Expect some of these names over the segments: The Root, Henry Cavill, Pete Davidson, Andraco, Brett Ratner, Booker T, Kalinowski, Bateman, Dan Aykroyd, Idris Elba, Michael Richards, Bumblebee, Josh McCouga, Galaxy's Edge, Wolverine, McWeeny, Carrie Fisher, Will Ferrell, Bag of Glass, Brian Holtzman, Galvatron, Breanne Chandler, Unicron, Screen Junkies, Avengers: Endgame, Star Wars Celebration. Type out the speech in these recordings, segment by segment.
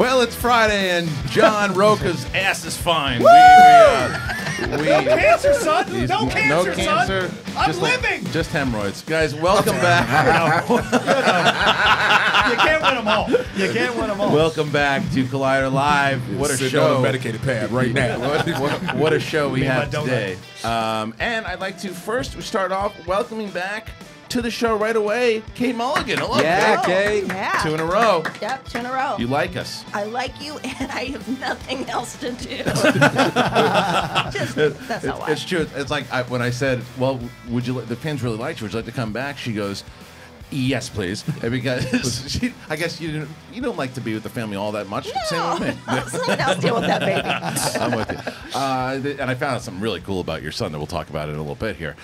Well, it's Friday, and John Rocha's ass is fine. No cancer, son. No cancer, son. I'm living. Just hemorrhoids. Guys, welcome back. You can't win them all. You can't win them all. Welcome back to Collider Live. What a show. On a medicated pad right now. What a show we have today. And I'd like to first start off welcoming back to the show right away, Kate Mulligan. Hello, Kate. Yeah. Two in a row. Yep, two in a row. You like us. I like you, and I have nothing else to do. That's not why. It's true. It's like when I said, well, would you? The fans really liked you. Would you like to come back? She goes, yes, please. Because I guess you don't like to be with the family all that much. No, same with me. I'll deal with that, baby. I'm with you. And I found out something really cool about your son that we'll talk about in a little bit here.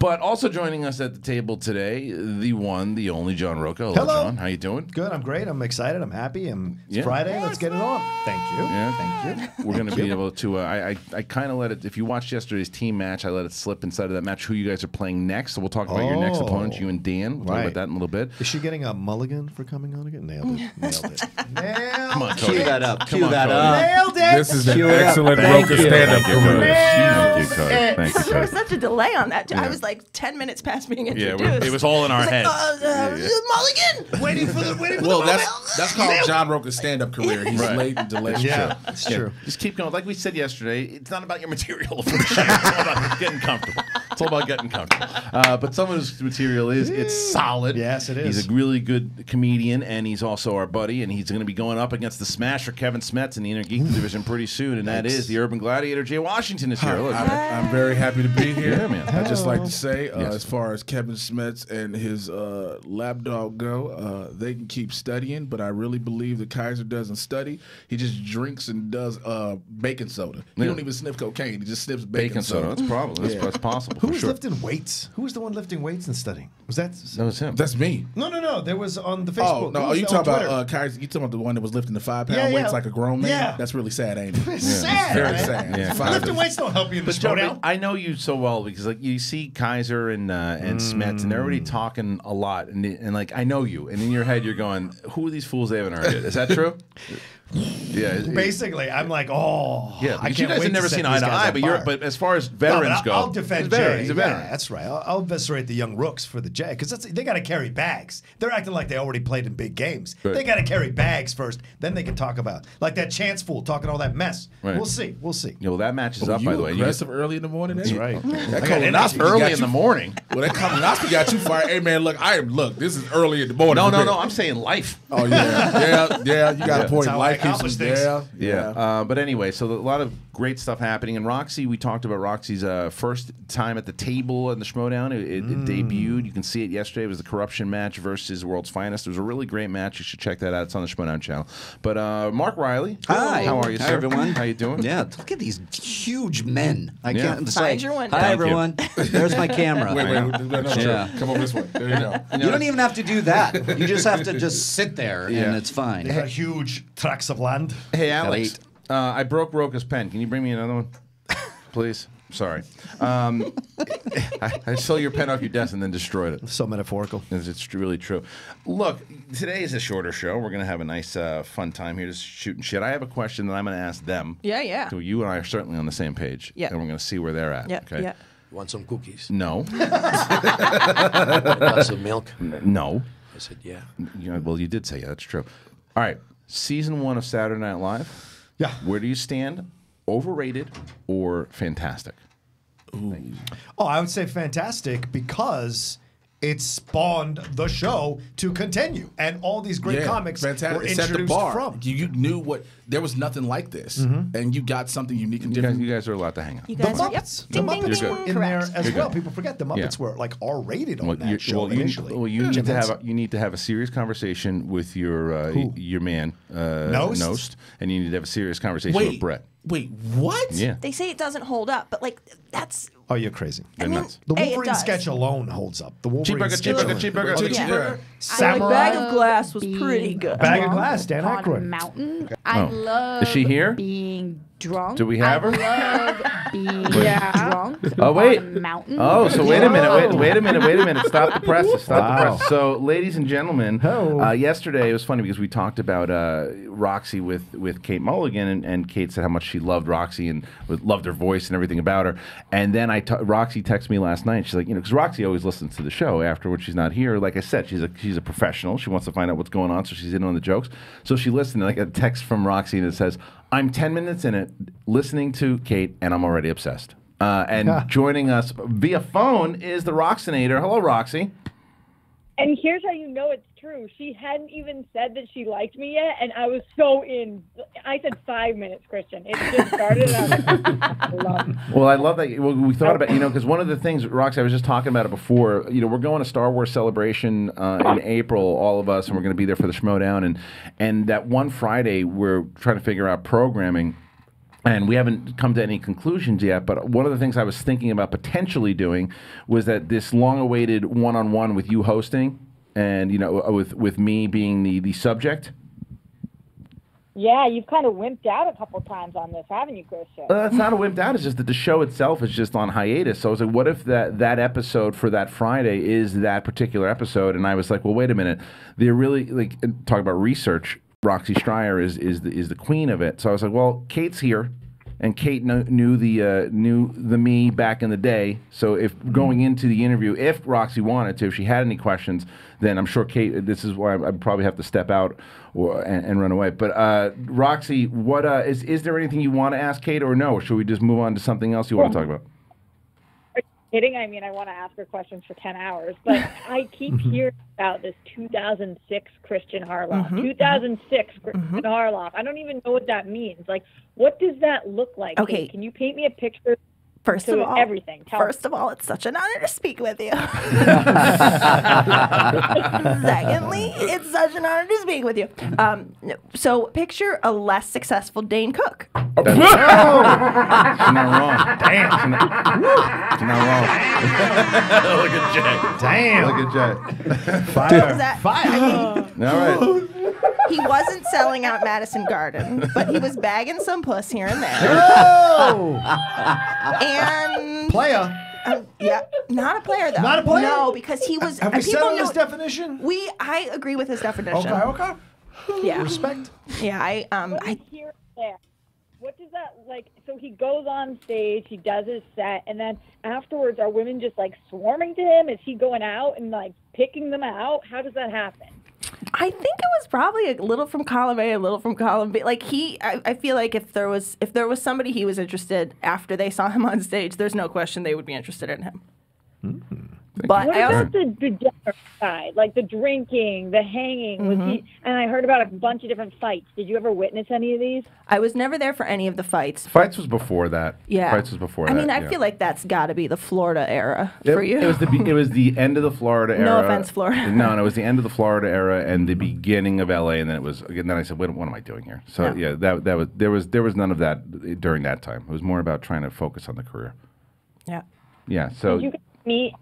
But also joining us at the table today, the one, the only John Rocha. Hello, John. How you doing? Good. I'm great. I'm excited. I'm happy. It's Friday. Let's get it on. Thank you. Yeah. Thank you. We're going to be able to... I kind of let it... If you watched yesterday's team match, I let it slip inside of that match who you guys are playing next. So we'll talk about your next opponent, you and Dan. We'll talk about that in a little bit. Is she getting a mulligan for coming on again? Nailed it. Nailed it. Nailed Come on, Cody. Cue that up. Cue that up. Nailed it. This is an excellent Rocha stand-up. Thank you, Cody. Thank you, Cody. There was such a delay on that. I was like 10 minutes past being introduced. Yeah, it was all in our heads. Like, Mulligan, waiting for the moment. That's called John Rocha's stand-up career. He's late and delayed. Yeah, it's true. Just keep going. Like we said yesterday, it's not about your material. It's all about getting comfortable. It's all about getting comfortable. But some of his material it's solid. Yes, it is. He's a really good comedian, and he's also our buddy, and he's going to be going up against the smasher Kevin Smets in the Inner Geek division pretty soon, and that is the Urban Gladiator Jay Washington is here. Look, I'm very happy to be here. Yeah, man. I just like to say, as far as Kevin Smets and his lapdog go, they can keep studying, but I really believe that Kaiser doesn't study. He just drinks and does baking soda. He don't even sniff cocaine. He just sniffs baking soda. That's probably that's possible. Who was lifting weights? Who was the one lifting weights and studying? Was that? That was him. That's me. No. There was on the Facebook. Oh no, you talking about Kaiser? You talking about the one that was lifting the 5-pound weights like a grown man? Yeah. That's really sad, ain't it? Sad. Very sad. Yeah. Lifting weights don't help you in the showdown. I know you so well because like you see Kaiser and Smets, and they're already talking a lot, and like I know you, and in your head you're going, who are these fools? They haven't heard it. Is that true? Yeah. Basically, I'm like, you guys have never seen eye to eye, but as far as veterans go, I'll defend Jay. He's a veteran. Yeah, that's right. I'll eviscerate the young rooks for the Jay because they got to carry bags. They're acting like they already played in big games. Right. They got to carry bags first, then they can talk about like that chance fool talking all that mess. Right. We'll see. We'll see. Yeah, well, that matches up by the way. Aggressive early in the morning. That's right. That's early in the morning. Well, that colonoscopy got you fired. Hey man, look, this is early in the morning. No. I'm saying life. Oh yeah. You got a point. Life things. Yeah. But anyway, so a lot of great stuff happening. And Roxy, we talked about Roxy's first time at the table in the Schmodown. It debuted. You can see it yesterday. It was the Corruption match versus World's Finest. It was a really great match. You should check that out. It's on the Schmodown channel. But Mark Riley. Hi. How are you, sir? Hi, everyone. How you doing? Yeah. Look at these huge men. I can't decide. Hi, everyone. There's my camera. Wait, come over this way. There you go. You don't even have to do that. You just have to sit there, and it's fine. They had huge tracts of land. Hey, Alex, I broke Roca's pen. Can you bring me another one? Please? Sorry. I stole your pen off your desk and then destroyed it. So metaphorical. It's really true. Look, today is a shorter show. We're going to have a nice, fun time here just shooting shit. I have a question that I'm going to ask them. Yeah. So you and I are certainly on the same page. Yeah. And we're going to see where they're at. Yeah, okay? Yeah. Want some cookies? No. Want some milk? No. I said, yeah. Well, you did say, yeah, that's true. All right. Season 1 of Saturday Night Live. Yeah. Where do you stand? Overrated or fantastic? Ooh. Oh, I would say fantastic because it spawned the show to continue, and all these great comics were introduced from. You knew there was nothing like this, and you got something unique and different. You guys are allowed to hang out. The Muppets were in there as well. People forget the Muppets were like R-rated on that show initially. Well, you need to have a serious conversation with your man Nost, and you need to have a serious conversation with Brett. Wait, what? Yeah. They say it doesn't hold up, but like that's. Oh, you're crazy. I mean, the Wolverine sketch alone holds up. The Wolverine cheeseburger. Samurai. Bag of Glass was pretty good. Bag of Glass, Dan Aykroyd. Mountain. I love. Is she here? Being drunk. Do we have her? I love being drunk. Oh wait. On a mountain. Oh, so wait a minute. Wait a minute. Stop the presses. Stop the presses. So, ladies and gentlemen, yesterday it was funny because we talked about Roxy with Kate Mulligan, and Kate said how much she loved Roxy and loved her voice and everything about her. And then Roxy texted me last night. She's like, you know, because Roxy always listens to the show after when she's not here. Like I said, she's a professional. She wants to find out what's going on, so she's in on the jokes. So she listened. Like a text from Roxy, and it says, "I'm 10 minutes in it, listening to Kate, and I'm already obsessed." And joining us via phone is the Roxinator. Hello, Roxy. And here's how you know it's true. She hadn't even said that she liked me yet, and I was so in. I said 5 minutes, Christian. It just started. And I was like, well, I love that. Well, we thought about, you know, because one of the things, Roxy, I was just talking about it before. You know, we're going to Star Wars Celebration in April, all of us, and we're going to be there for the Schmodown. And that one Friday, we're trying to figure out programming. And we haven't come to any conclusions yet, but one of the things I was thinking about potentially doing was that this long-awaited one-on-one with you hosting, and you know, with me being the subject. Yeah, you've kind of wimped out a couple times on this, haven't you, Christian? That's not a wimped out. It's just that the show itself is just on hiatus. So I was like, what if that episode for that Friday is that particular episode? And I was like, well, wait a minute. They're really, like, talk about research. Roxy Striar is the queen of it. So I was like, well, Kate's here, and Kate knew the me back in the day. So if going into the interview, if Roxy wanted to, if she had any questions, then I'm sure Kate. This is why I probably have to step out and run away. But Roxy, what is there anything you want to ask Kate, or no? Or should we just move on to something else you want to talk about? Are you kidding? I mean, I want to ask her questions for 10 hours, but I keep hearing about this 2006 Christian Harloff. 2006 Christian Harloff. I don't even know what that means. Like, what does that look like? Okay. Can you paint me a picture? First of all, it's such an honor to speak with you. Secondly, it's such an honor to speak with you. So picture a less successful Dane Cook. Oh. She's not wrong. Damn. She's not wrong. Look at Jay. Damn. Look at Jay. Fire. Fire. All right. He wasn't selling out Madison Garden, but he was bagging some puss here and there. Oh! And player. Yeah, not a player though. Not a player. No, because he was. Have we settled his definition? I agree with his definition. Okay. Yeah. Respect. Yeah, What does that, like, so he goes on stage, he does his set, and then afterwards are women just like swarming to him? Is he going out and like picking them out? How does that happen? I think it was probably a little from column A, a little from column B. Like I feel like if there was somebody he was interested after they saw him on stage, there's no question they would be interested in him. Mm-hmm. But what about the dinner side, like the drinking, the hanging? Was he, and I heard about a bunch of different fights. Did you ever witness any of these? I was never there for any of the fights. Fights was before that. Yeah. Fights was before that. I mean, I feel like that's got to be the Florida era for you. It was the end of the Florida era. No offense, Florida. No, it was the end of the Florida era and the beginning of LA, and then it was again. Then I said, wait, what am I doing here? So yeah, there was none of that during that time. It was more about trying to focus on the career. Yeah. Yeah. So did you meet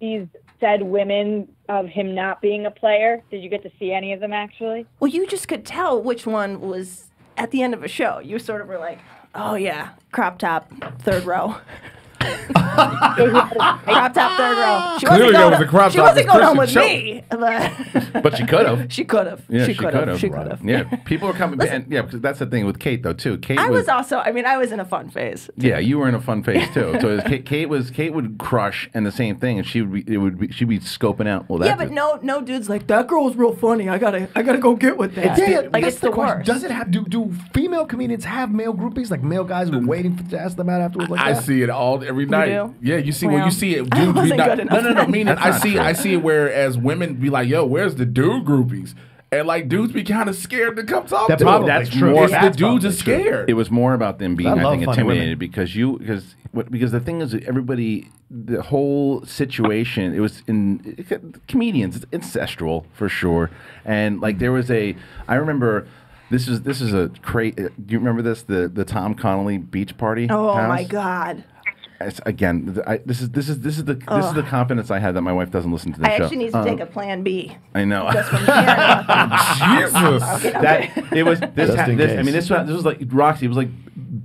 these said women of him not being a player? Did you get to see any of them, actually? Well, you just could tell which one was at the end of a show. You sort of were like, oh, yeah, crop top, third row. Crop top, third row. She wasn't going home with me. But she could have. She could have. Yeah, she could have. She could have. Yeah, people are coming. Listen, yeah, because that's the thing with Kate, though, too. Kate was also, I mean, I was in a fun phase. Yeah, you were in a fun phase, too. So Kate would crush, and the same thing, and she'd be scoping out. Well, that. Yeah, but no dude's like, that girl's real funny. I gotta go get with that. Yeah, like it's the worst. Does it have? Do female comedians have male groupies? Like male guys were waiting to ask them out afterwards. Like that? I see it all every night. Do? Yeah, you see when you see it, dude. No. Meaning I see it. Whereas women be like, "Yo, where's the dude groupies?" And like dudes be kind of scared to come talk to them. That's true. The dudes are scared. It was more about them being, I think, intimidated because the thing is, everybody, the whole situation, it was comedians. It's ancestral for sure, and like there was I remember. This is a crazy. Do you remember this? The Tom Connolly beach party. Oh my God. Again, this is the confidence I had that my wife doesn't listen to the show. I actually need to take a plan B. I know. Just from Jesus. Okay. It was this. I mean, this was like Roxy. It was like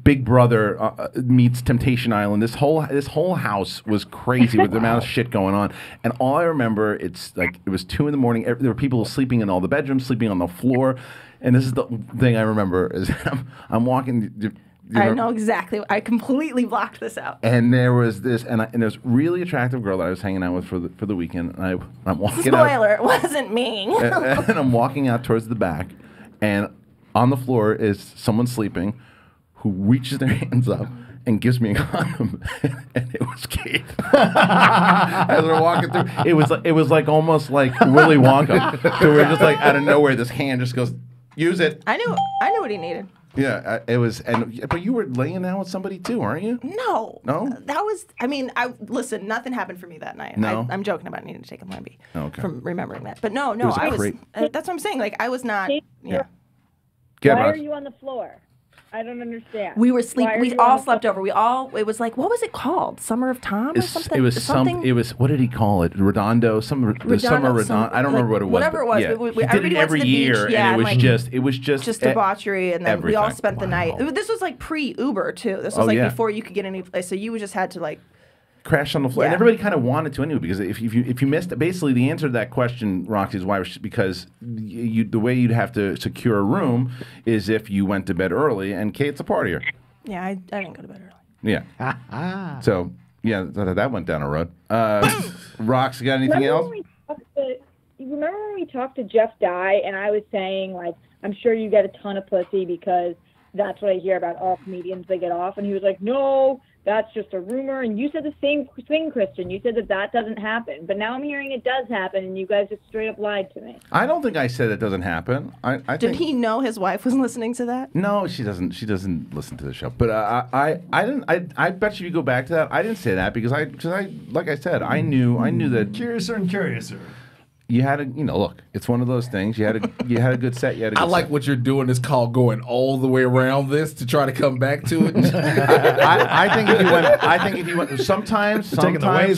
Big Brother meets Temptation Island. This whole house was crazy with the amount of shit going on. And all I remember, it's like it was 2 in the morning. There were people sleeping in all the bedrooms, sleeping on the floor. And this is the thing I remember is I'm walking. I know exactly. I completely blocked this out. And there was this, and this really attractive girl that I was hanging out with for the weekend. And I'm walking. Spoiler, it wasn't me. and I'm walking out towards the back, and on the floor is someone sleeping, who reaches their hands up and gives me a condom, and it was Kate. As we're walking through, it was like almost like Willy Wonka. So we're just like out of nowhere, this hand just goes, use it. I knew what he needed. Yeah, it was, but you were laying down with somebody too, aren't you? No. No? That was, I mean, listen, nothing happened for me that night. No? I'm joking about needing to take a Plan B from remembering that. But no, that's what I'm saying. Like, I was not, yeah. Why are you on the floor? I don't understand. We were sleeping. We all slept over. It was like, what was it called? Summer of Tom or something? It was something. It was, what did he call it? Redondo? Redondo. I don't remember what it was. Whatever it was. Yeah. We did it every year. Beach, and it was just. Just debauchery. And then everything. We all spent the night. This was like pre-Uber, too. This was before you could get any place. So you just had to like. Crash on the floor, and everybody kind of wanted to anyway, because if you missed, basically the answer to that question, Roxy, is why, because the way you'd have to secure a room is if you went to bed early, and Kate's a partier. Yeah, I didn't go to bed early. Yeah. So yeah, that went down a road. Rox, you got anything else? Remember when we talked to Jeff Dye, and I was saying like, I'm sure you get a ton of pussy because that's what I hear about all comedians, they get off, and he was like, no. That's just a rumor, and you said the same thing, Christian. You said that doesn't happen, but now I'm hearing it does happen, and you guys just straight up lied to me. I don't think I said it doesn't happen. Did he know his wife was listening to that? No, she doesn't. She doesn't listen to the show. But I didn't. I bet you go back to that. I didn't say that because I like I said, I knew that. Curiouser and curiouser. You had a, look, it's one of those things. You had a good set. I like what you're doing is called going all the way around this to try to come back to it. I think if you went, sometimes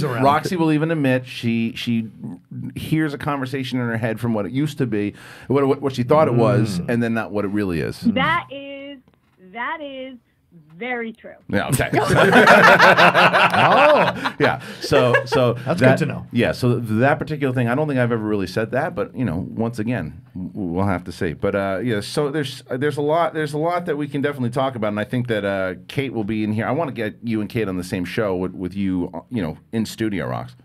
Roxy will even admit she hears a conversation in her head from what it used to be, what she thought it was, and then not what it really is. That is. Very true. Yeah. Okay. Oh. Yeah. So that's good to know. Yeah. So that particular thing, I don't think I've ever really said that, but once again, we'll have to see. But yeah. So there's a lot that we can definitely talk about, and I think that Kate will be in here. I want to get you and Kate on the same show with you, in studio, Rox.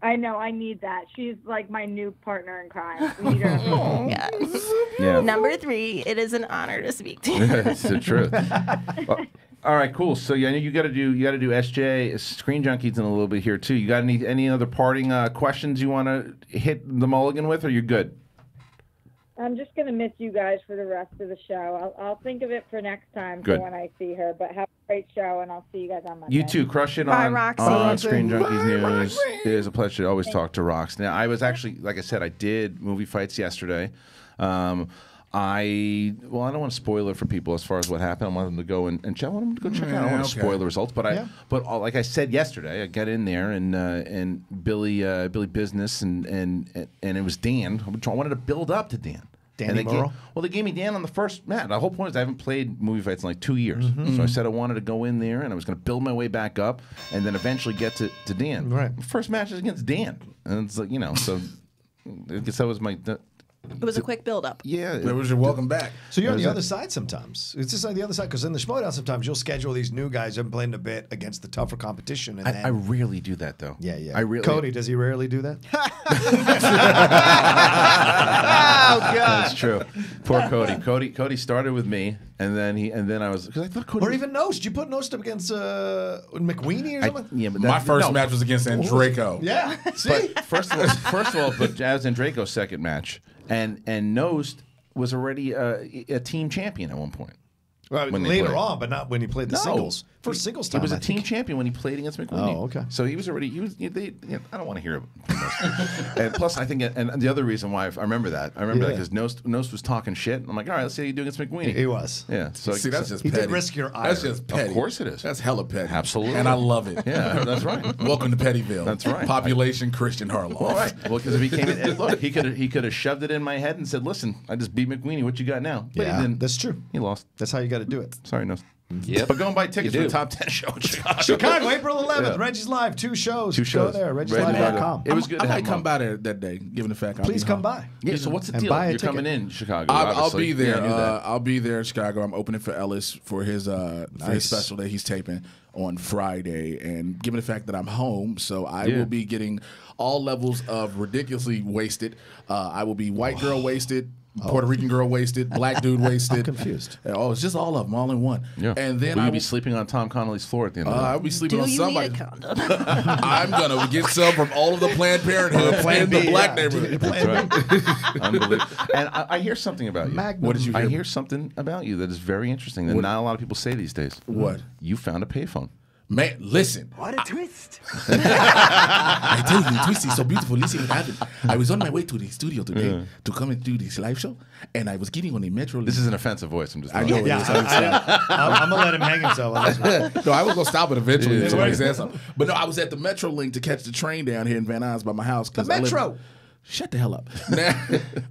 I know. I need that. She's like my new partner in crime. Yes. Yeah. Number 3. It is an honor to speak to you. That's the truth. Well, all right. Cool. So yeah, you got to do SJ Screen Junkies in a little bit here too. You got any other parting questions you want to hit the Mulligan with, or you're good? I'm just gonna miss you guys for the rest of the show. I'll think of it for next time for when I see her. But have a great show, and I'll see you guys on Monday. You too, crush it. Bye, Roxy. On Screen Junkies News. Roxy. It is a pleasure to always talk to Rox. Now, I was actually, like I said, I did movie fights yesterday. I don't want to spoil it for people as far as what happened. I want them to go and check. I want them to go check out. I don't want to spoil the results, but like I said yesterday, I got in there and Billy Business and it was Dan. I wanted to build up to Dan. Danny Morrow. Well, they gave me Dan on the first mat. The whole point is I haven't played movie fights in like 2 years, so I said I wanted to go in there and I was going to build my way back up and then eventually get to Dan. Right. First match is against Dan, and it's like so I guess that was my. It was a quick build-up. Yeah. It was your welcome back. So you're on the other side sometimes. It's just like the other side, because in the Schmodown sometimes you'll schedule these new guys who haven't played in a bit against the tougher competition. And I rarely do that, though. Yeah. Cody, does he rarely do that? Oh, God. That's true. Poor Cody. Cody started with me, and then I was, because I thought Cody. Or even Nost. You put Nost up against McWeeny or something? Yeah, but my first match was against Andraco. Yeah. See? But first of all, but Jazz Andraco's second match. And Nost was already a team champion at one point. Well, later on, but not when he played the singles. First singles time, he was a team champion when he played against McWeeny. Oh, okay. So he was already. He was. I don't want to hear him. And plus, I think, and the other reason why I remember that, because Nost was talking shit. And I'm like, all right, let's see how you do against McWeeny. He was. Yeah. So see, that's just. He petty. Did risk your ire. That's just petty. Of course it is. That's hella petty. Absolutely. And I love it. Yeah, that's right. Welcome to Pettyville. That's right. Population Christian Harloff. All right. Well, because if he came in, look, he could have shoved it in my head and said, listen, I just beat McWeeny. What you got now? But he didn't. That's true. He lost. That's how you got to do it. Sorry, Nost. Yep. But go and buy tickets for the top 10 show in Chicago. Chicago, April 11th. Yeah. Reggie's Live, 2 shows. 2 shows. Go there, reggieslive.com. It was good. I might come by there that day, given the fact Please come by. Yeah, so what's the deal? You're coming in Chicago. I'll be there. Yeah, I'll be there in Chicago. I'm opening for Ellis for his special that he's taping on Friday. And given the fact that I'm home, so I will be getting all levels of ridiculously wasted. I will be white girl wasted. Puerto Rican girl wasted, black dude wasted. I'm confused. Oh, it's just all of them, all in one. Yeah. And then I'll be sleeping on Tom Connolly's floor at the end of the night. I'll be sleeping on somebody. I'm gonna get some from all of the Planned Parenthood, Planned the black neighborhood. Right. Unbelievable. And I hear something about you. Magnum. What did you hear? I hear something about you that is very interesting that not a lot of people say these days. What? You found a payphone. Man, listen. What a twist. I tell you, the twist is so beautiful. Listen, what happened. I was on my way to the studio today to come and do this live show, and I was getting on a metro. This is an offensive voice. I'm just I'm going to let him hang himself on this one. No, I was going to stop it eventually if somebody says something. But no, I was at the Metro Link to catch the train down here in Van Nuys by my house. The Metro. Shut the hell up.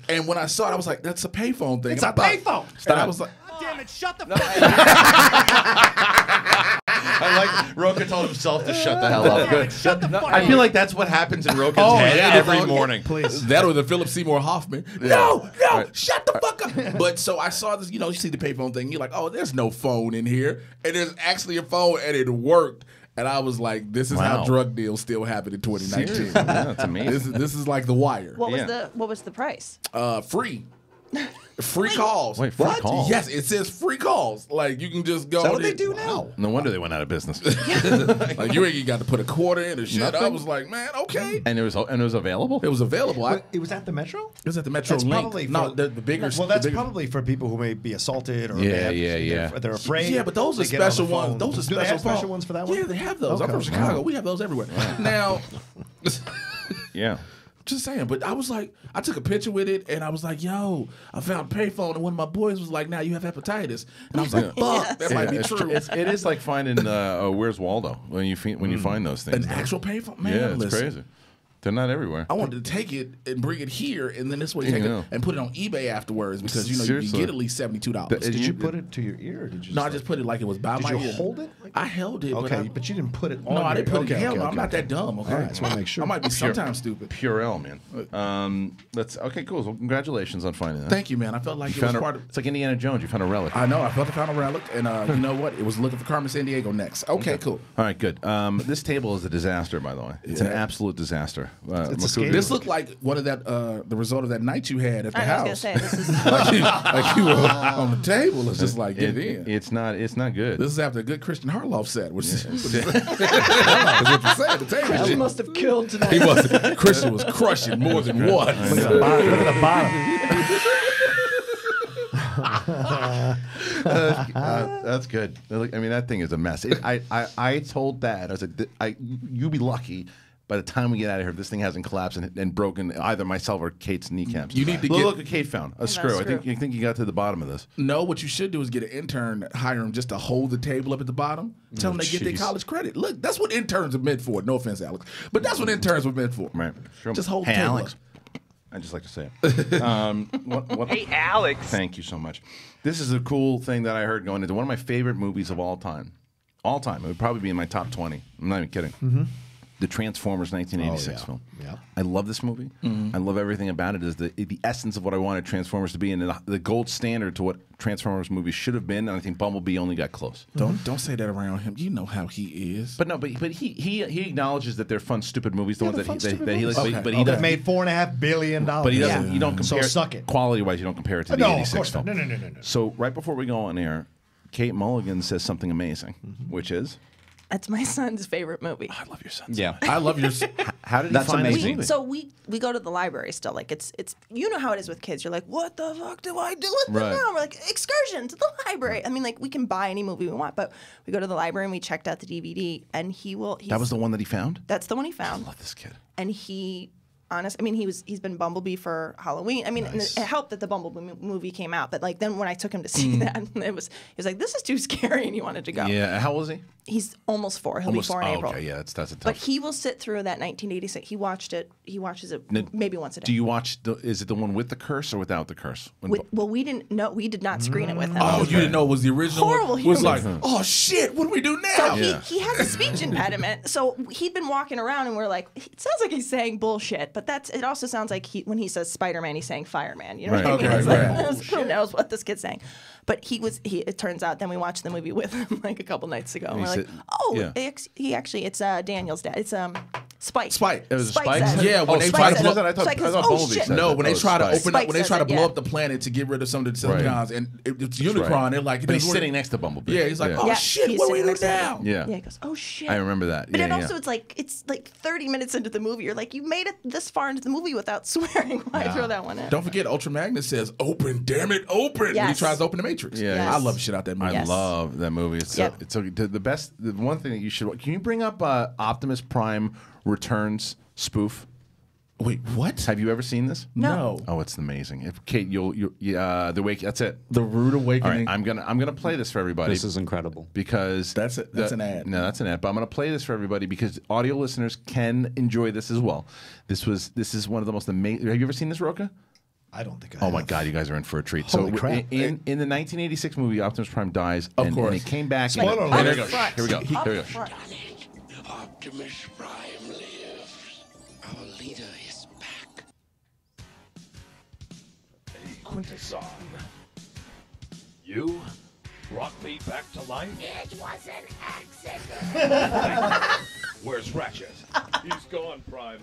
And when I saw it, I was like, that's a payphone thing. It's a payphone. And I was like, oh, damn it, shut the fuck up. I like Roca told himself to shut the hell up. Good. Shut the fuck up. I feel like that's what happens in Roca's head every morning. Please. That or the Philip Seymour Hoffman. Yeah. No, right. Shut the fuck up. But so I saw this, you know, you see the payphone thing, you're like, oh, there's no phone in here. And there's actually a phone, and it worked. And I was like, this is how drug deals still happen in 2019. That's amazing. This is like The Wire. What was the price? Free. Free calls. Wait, free calls? Yes, it says free calls. Like, you can just go. That's what they do now. No wonder they went out of business. Like, you ain't got to put a quarter in or shit. Nothing. I was like, man, okay. And it was available? It was available. It was at the Metro? It was at the Metro Link. No, the bigger. Well, that's probably for people who may be assaulted or they're afraid. Yeah, but those are special ones. Those are special. Do they have special ones for that one? Yeah, they have those. I'm from Chicago. We have those everywhere. Now. Yeah. Just saying, but I was like, I took a picture with it, and I was like, yo, I found a payphone, and one of my boys was like, now you have hepatitis. And I was like, fuck, that might be true. It is like finding Where's Waldo when you find those things. An actual payphone? Man, yeah, it's crazy. They're not everywhere. I wanted to take it and bring it here, and then this way take it and put it on eBay afterwards because, you know, you get at least $72. Did you put it to your ear? Or did you I just put it like it was by my ear. Did you hold it? Like I held it. Okay, but you didn't put it on. No, I didn't put it. Hell, I'm not that dumb. Okay, I just want to make sure. I might be sometimes stupid. Purell, man. Okay, cool. Well, congratulations on finding that. Thank you, man. I felt like it was part of. It's like Indiana Jones. You found a relic. I know. I felt I found a relic, and you know what? It was looking for Carmen Sandiego next. Okay, cool. All right, good. This table is a disaster, by the way. It's an absolute disaster. This looked like one of that the result of that night you had at the house. I was gonna say, this is like you were on the table. It's just like get in. It's not good. This is after a good Christian Harloff set, which is what you said. The table. Christian must have killed tonight. He was. Christian was crushing more than once. Look at the bottom. Look at the bottom. That's good. I mean, that thing is a mess. I told Dad, I said, you be lucky. By the time we get out of here, this thing hasn't collapsed and broken either myself or Kate's kneecaps. You need to look at Kate found a screw. I think you got to the bottom of this. No, what you should do is get an intern, hire him just to hold the table up at the bottom. Tell them they get their college credit. Look, that's what interns are meant for. No offense, Alex, but that's what interns were meant for. Right? Sure. Just hold the table. Alex. I just like to say it. Hey, Alex. Thank you so much. This is a cool thing that I heard going into one of my favorite movies of all time. All time, it would probably be in my top 20. I'm not even kidding. Mm-hmm. The Transformers 1986 film. Yeah. I love this movie. Mm-hmm. I love everything about it. It is the essence of what I wanted Transformers to be and the gold standard to what Transformers movies should have been. And I think Bumblebee only got close. Mm-hmm. Don't say that around him. You know how he is. But no, but he acknowledges that they're fun, stupid movies. The ones that he likes. Okay. But he doesn't. Made $4.5 billion. But he doesn't. Yeah. You don't compare. So suck it. Quality wise, you don't compare it to the 86 film. No. So right before we go on air, Kate Mulligan says something amazing, which is. That's my son's favorite movie. I love your son's. Yeah, I love your. How did that's amazing? So we go to the library still. Like it's you know how it is with kids. You're like, what the fuck do I do with them now? We're like excursion to the library. I mean, like we can buy any movie we want, but we go to the library and we checked out the DVD, and he will. That was the one that he found. That's the one he found. I love this kid. And he honest. I mean, he's been Bumblebee for Halloween. I mean, nice. It helped that the Bumblebee movie came out, but like then when I took him to see that, he was like, "This is too scary," and he wanted to go. Yeah, how old is he? He's almost four. He'll be four in April. Okay, yeah, that's a tough. But he will sit through that 1986. He watched it. He watches it now, maybe once a day. Do you watch? Is it the one with the curse or without the curse? Well, we didn't know. We did not screen it with him. Oh, okay. You didn't know it was the original. Horrible. He was like, "Oh shit, what do we do now?" So he has a speech impediment. So he'd been walking around, and we're like, it sounds like he's saying bullshit. But it also sounds like when he says Spider-Man, he's saying fireman. You know what I mean? It's like, who knows what this kid's saying? But it turns out then we watched the movie with him like a couple nights ago. And we're like, he actually, it's Daniel's dad. It's Spike. Spike. It was Spike. Yeah, when they try to blow up the planet to get rid of some of the Decepticons, and it's Unicron. They're like, he's sitting next to Bumblebee. Yeah, he's like, oh shit, what are we doing now? Yeah, he goes, oh shit. I remember that. But it also it's like 30 minutes into the movie, you're like, you made it this far into the movie without swearing. Why throw that one in? Don't forget, Ultra Magnus says, "Open, damn it, open!" When he tries to open the Matrix. Yeah, I love shit out that movie. I love that movie. It's the best. The one thing that you should can you bring up Optimus Prime Returns spoof? Wait, what? Have you ever seen this? No. Oh, it's amazing. If Kate, the wake. That's it. The Root Awakening. All right, I'm gonna play this for everybody. This is incredible because that's an ad. No, that's an ad. But I'm gonna play this for everybody because audio listeners can enjoy this as well. This is one of the most amazing. Have you ever seen this, Roca? I don't think I have. Oh my God, you guys are in for a treat. Holy crap. In the 1986 movie, Optimus Prime dies, of course, and it came back. Spoiler alert. Here we go. Here we go. Optimus Prime lives. Our leader is back. Hey, Quintesson. You brought me back to life? It was an accident. Where's Ratchet? He's gone, Prime.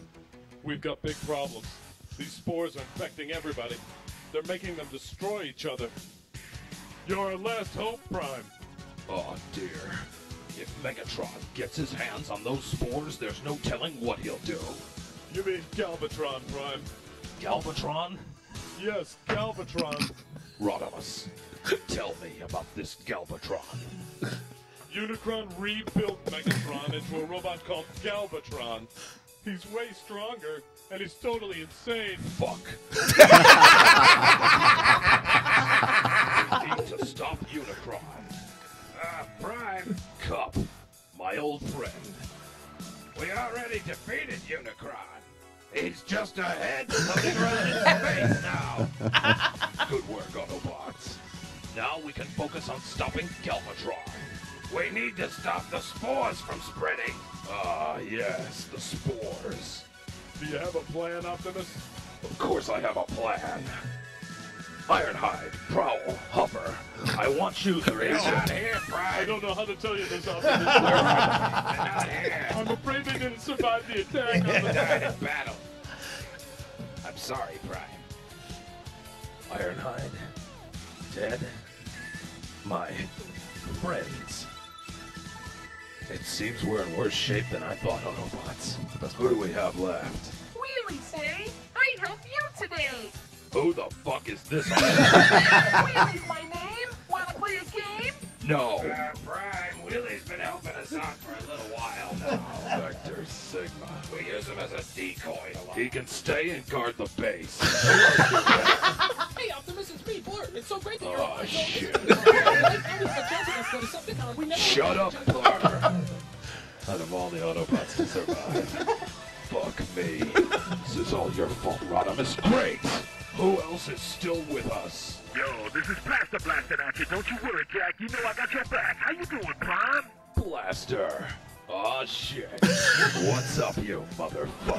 We've got big problems. These spores are infecting everybody. They're making them destroy each other. You're our last hope, Prime. Oh, dear. If Megatron gets his hands on those spores, there's no telling what he'll do. You mean Galvatron, Prime? Galvatron? Yes, Galvatron. Rodimus, tell me about this Galvatron. Unicron rebuilt Megatron into a robot called Galvatron. He's way stronger, and he's totally insane. Fuck. I need to stop Unicron. Prime. Cup, my old friend. We already defeated Unicron. He's just ahead looking around in space now. Good work, Autobots. Now we can focus on stopping Galvatron. We need to stop the spores from spreading. Ah, yes, the spores. Do you have a plan, Optimus? Of course I have a plan. Ironhide, Prowl, Hopper, I want you three out here, Prime. I don't know how to tell you this, Optimus. I'm afraid they didn't survive the attack. They died in battle. I'm sorry, Prime. Ironhide, dead. My friends. It seems we're in worse shape than I thought, Autobots. Who do we have left? Wheelie, say, I help you today. Who the fuck is this? Wheelie's my name. Wanna play a game? No. Prime, Wheelie's been helping us out for a little while now. Vector Sigma. We use him as a decoy a lot. He can stay and guard the base. Hey, Optimus, it's me, Blurt. It's so great that you're on. Oh, shit. Shut up, Blurt. Out of all the Autobots to survive. Fuck me. This is all your fault, Rodimus. Great. Who else is still with us? Yo, this is Blaster blasting at you. Don't you worry, Jack. You know I got your back. How you doing, Prime? Blaster. Aw, shit. What's up, you motherfucker?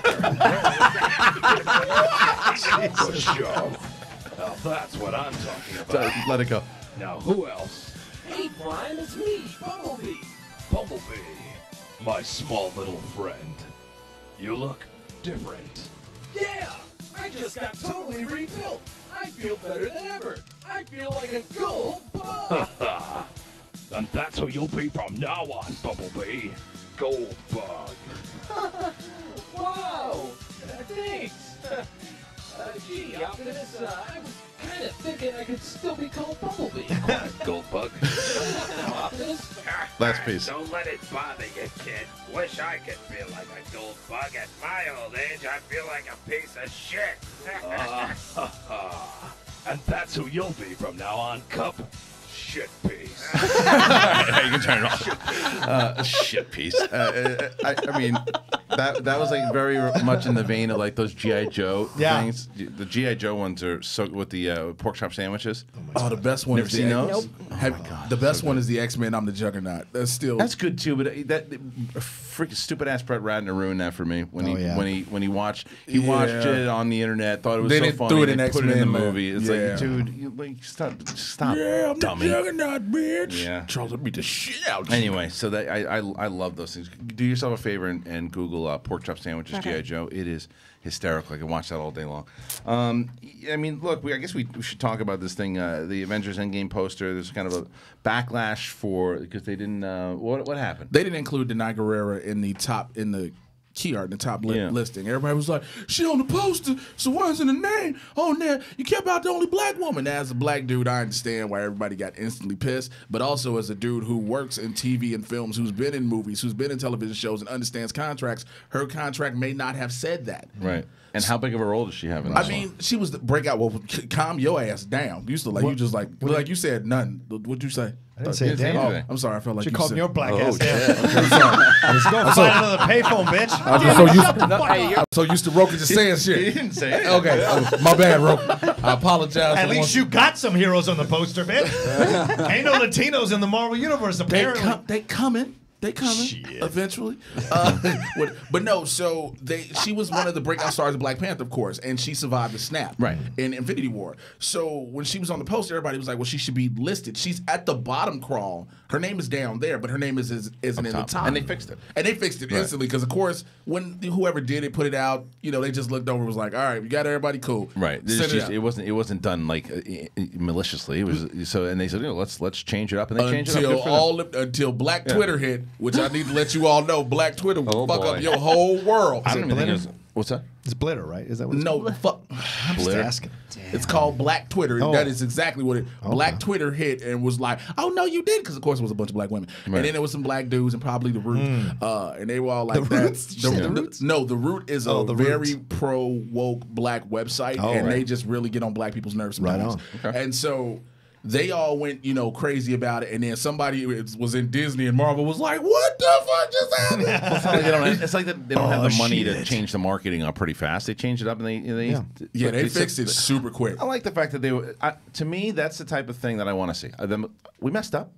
For sure. Now that's what I'm talking about. Sorry, let it go. Now who else? Hey, Prime, it's me, Bumblebee. Bumblebee, my small little friend. You look different. Yeah. I just got totally rebuilt. I feel better than ever. I feel like a gold bug. And that's who you'll be from now on, Bumblebee. Gold bug. Wow. Thanks. Gee, Optimus, I was kind of thinking I could still be called Bumblebee. Goldbug. Optimus? Last piece. Don't let it bother you, kid. Wish I could feel like a goldbug. At my old age, I feel like a piece of shit. And that's who you'll be from now on, Cup. Shit piece. Yeah, you can turn it off. Shit piece. I mean, that was like very much in the vein of like those GI Joe things. The GI Joe ones are so with the pork chop sandwiches. Oh, the best one. Never seen those? Nope. Oh my God. The best one is the X-Men. I'm the Juggernaut. That's good too. But that freaking stupid ass Brett Ratner ruined that for me when he watched it on the internet, thought it was so funny, and they put it in the movie. It's like, dude, stop, dummy. Juggernaut, bitch. Yeah. Charles would beat the shit out. Anyway, so that I love those things. Do yourself a favor and Google pork chop sandwiches GI Joe. It is hysterical. I can watch that all day long. I mean, look, I guess we should talk about this thing, the Avengers Endgame poster. There's kind of a backlash because they didn't. What happened? They didn't include Denai Guerrera in the key art in the top listing. Everybody was like, she on the poster, so why isn't the name on there? You kept out the only black woman. Now, as a black dude, I understand why everybody got instantly pissed, but also as a dude who works in TV and films, who's been in movies, who's been in television shows and understands contracts, her contract may not have said that. Right. And how big of a role does she have in this? I mean, she was the breakout. Well, calm your ass down. You used to like, what? You just like you said nothing. What'd you say? I didn't say anything. Oh, I'm sorry. I felt like you called me your black ass. Let's go find another payphone, bitch. I'm so used to Roca just saying shit. He didn't say it. Okay, my bad, Roca. I apologize. At least you got some heroes on the poster, bitch. Ain't no Latinos in the Marvel universe. Apparently, they coming. They coming eventually, but no. So she was one of the breakout stars of Black Panther, of course, and she survived the snap in Infinity War. So when she was on the poster, everybody was like, "Well, she should be listed." She's at the bottom crawl. Her name is down there, but her name isn't in the top. And they fixed it. And they fixed it instantly because, of course, when whoever did it put it out, you know, they just looked over and was like, "All right, we got everybody cool." Right. It wasn't done like maliciously. It was so, and they said, "You know, let's change it up," and they changed it up until Black Twitter hit. Which I need to let you all know, Black Twitter will fuck up your whole world. I don't even think it was, what's that? It's Blitter, right? Is that what it's called? No, fuck. I'm just asking. Damn. It's called Black Twitter. Oh. That is exactly what it. Oh, Black Twitter hit and was like, "Oh no, you did," because of course it was a bunch of black women, and then there was some black dudes and probably the Root, and they were all like, "The Root." No, the Root is a very pro woke black website, and they just really get on black people's nerves sometimes. Right on. Okay. And so they all went, you know, crazy about it, and then somebody was in Disney and Marvel was like, "What the fuck just happened?" It's like they don't have the money to change the marketing up pretty fast. They changed it up and they fixed it super quick. I like the fact that they were. To me, that's the type of thing that I want to see. We messed up.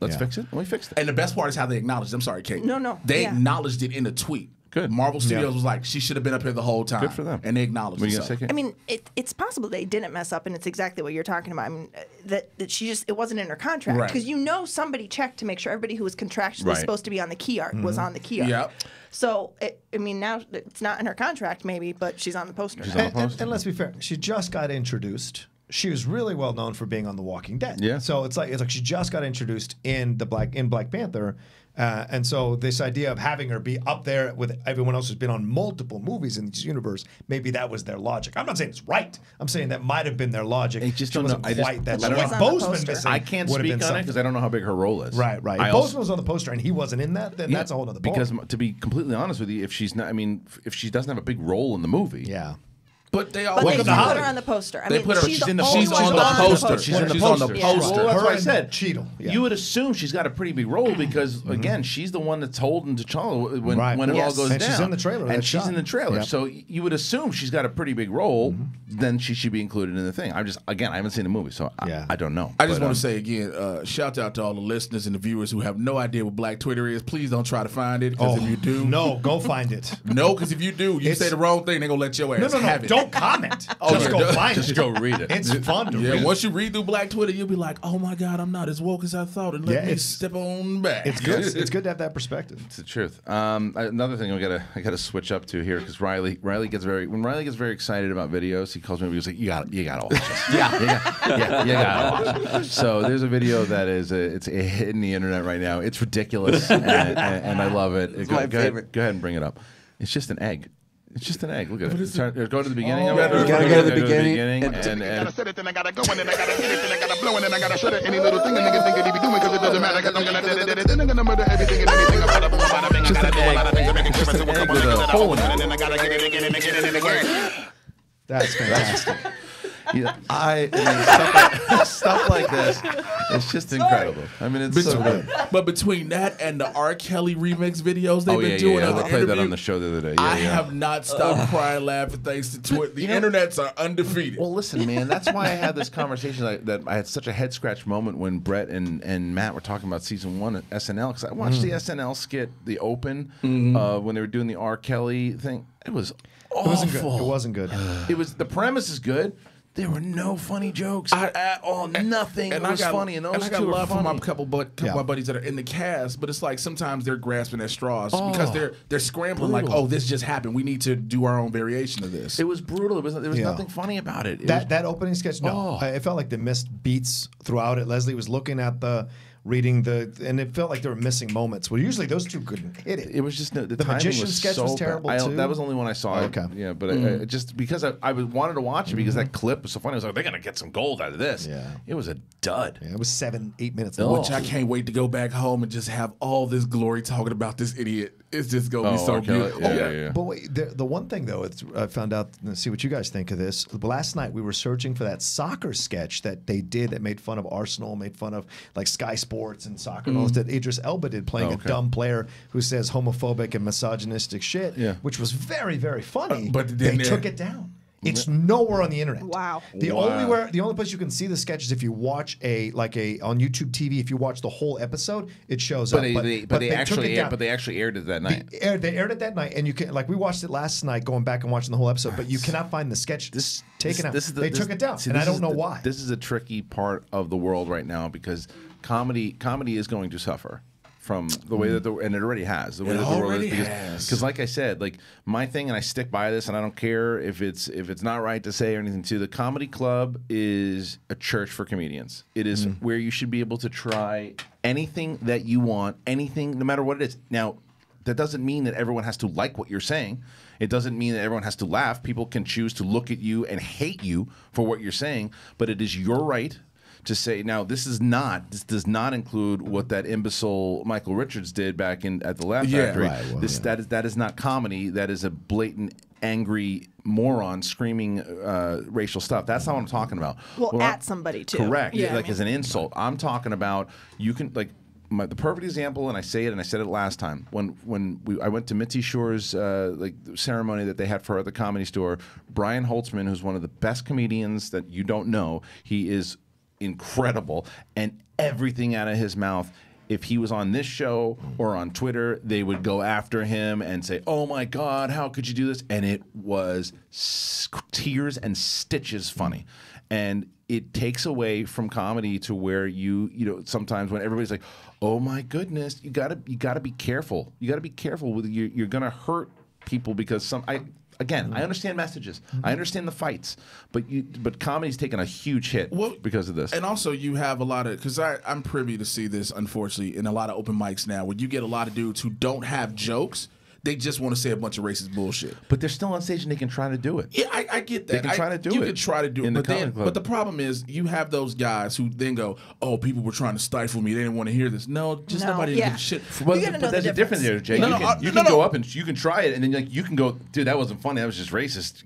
Let's fix it. We fixed it. And the best part is how they acknowledged it. I'm sorry, Kate. No. They acknowledged it in a tweet. Good. Marvel Studios was like, she should have been up here the whole time. Good for them. And they acknowledged it. I mean, it's possible they didn't mess up, and it's exactly what you're talking about. I mean, that she just, it wasn't in her contract. Because you know somebody checked to make sure everybody who was contractually supposed to be on the key art was on the key art. Yep. So, I mean, now it's not in her contract maybe, but she's on the poster. And let's be fair, she just got introduced. She was really well known for being on The Walking Dead. Yeah. So it's like she just got introduced in Black Panther. And so this idea of having her be up there with everyone else who's been on multiple movies in this universe, maybe that was their logic. I'm not saying it's right. I'm saying that might have been their logic. I can't speak on it because I don't know how big her role is. Right. If Boseman was on the poster and he wasn't in that, then that's a whole other ball. Because to be completely honest with you, if she doesn't have a big role in the movie, But they all put her on the poster. I mean, she's on the poster. Well, that's what I said. Cheadle. Yeah. You would assume she's got a pretty big role because, again, she's the one that's holding T'Challa when it all goes down. She's in the trailer. And she's in the trailer. Yep. So you would assume she's got a pretty big role. Then she should be included in the thing. I haven't seen the movie, so I don't know. I just want to say again, shout out to all the listeners and the viewers who have no idea what Black Twitter is. Please don't try to find it because if you do, go find it. No, because if you do, you say the wrong thing, they're gonna let your ass have it. Don't comment. Just go find it. Just go read it. It's fun to read. Once you read through Black Twitter, you'll be like, "Oh my God, I'm not as woke as I thought." And let me step on back. It's good. It's good to have that perspective. It's the truth. Another thing I gotta switch up to here because when Riley gets very excited about videos, he calls me and he's like, "You gotta watch this." You gotta watch. So there's a video that is it's hitting the internet right now. It's ridiculous, and I love it. It's my favorite. Go ahead and bring it up. It's just an egg. It's just an egg. Look at it. Go to the beginning. Oh, you gotta go to the beginning. I gotta set it, then I gotta go, and then I gotta hit it, then I gotta blow, and then I gotta shut it. Any little thing a nigga think that he be doing, because it doesn't matter. Because I'm gonna murder everything and anything. Just an egg. It's just an egg with a hole in it. That's fantastic. Yeah, stuff like this, it's just incredible. I mean, it's so good. But between that and the R. Kelly remix videos they've been doing, I played that on the show the other day. I have not stopped crying, laughing thanks to Twitter. The internets are undefeated. Well, listen, man, that's why I had this conversation that I had such a head scratch moment when Brett and Matt were talking about season one at SNL, because I watched the SNL skit, the open, when they were doing the R. Kelly thing. It was awful. It wasn't good. It was the premise is good. There were no funny jokes at all. Nothing was funny. And I got love from my couple my buddies that are in the cast, but it's like sometimes they're grasping at straws because they're scrambling like, oh, this just happened. We need to do our own variation of this. It was brutal. There was nothing funny about it. That opening sketch, it felt like they missed beats throughout it. Leslie was looking at the... reading the, and it felt like there were missing moments. Well, usually those two couldn't hit it. It was just the magician sketch was terrible too. That was the only one I saw. Oh, okay, yeah, but I just because I wanted to watch it because that clip was so funny. I was like, they're gonna get some gold out of this. Yeah, it was a dud. Yeah, it was 7-8 minutes long. Which I can't wait to go back home and just have all this glory talking about this idiot. It's just gonna be so beautiful. But wait, the one thing though, I found out. Let's see what you guys think of this. Last night we were searching for that soccer sketch that they did that made fun of Arsenal, made fun of like Sky Sports. And soccer and all that Idris Elba did playing a dumb player who says homophobic and misogynistic shit, which was very, very funny. But they took it down. It's nowhere on the internet. Wow. The only place you can see the sketch is if you watch on YouTube TV. If you watch the whole episode, it shows up. But they actually aired it that night. They aired it that night, and you can we watched it last night, going back and watching the whole episode. But you cannot find the sketch. They took it down, and I don't know why. This is a tricky part of the world right now because comedy is going to suffer from the way that and it already has the way that the world is, because like I said, like my thing, and I stick by this, and I don't care if it's not right to say or anything too. The comedy club is a church for comedians. It is where you should be able to try anything that you want, anything, no matter what it is. Now, that doesn't mean that everyone has to like what you're saying. It doesn't mean that everyone has to laugh. People can choose to look at you and hate you for what you're saying, but it is your right to say, now this does not include what that imbecile Michael Richards did back at the Laugh Factory. Right, well, that is not comedy. That is a blatant, angry moron screaming racial stuff. That's not what I'm talking about. Well, at somebody too. Correct. Yeah, as an insult. I'm talking about the perfect example, and I say it, and I said it last time. When I went to Mitzi Shore's ceremony that they had for her at the Comedy Store, Brian Holtzman, who's one of the best comedians that you don't know, he is incredible, and everything out of his mouth, if he was on this show or on Twitter, they would go after him and say, oh my God, how could you do this? And it was tears and stitches funny. And it takes away from comedy to where you know sometimes when everybody's like, oh my goodness, you gotta be careful. You gotta be careful with you're gonna hurt people because I understand messages. I understand the fights, but comedy's taken a huge hit because of this. And also, you have a lot of I'm privy to see this, unfortunately, in a lot of open mics now, where you get a lot of dudes who don't have jokes. They just want to say a bunch of racist bullshit. But they're still on stage and they can try to do it. Yeah, I get that. They can try to do it. You can try to do it. But the problem is you have those guys who then go, oh, people were trying to stifle me. They didn't want to hear this. No, just nobody did shit. But that's the difference there, Jay. You can go up and you can try it, and then you can go, dude, that wasn't funny. That was just racist.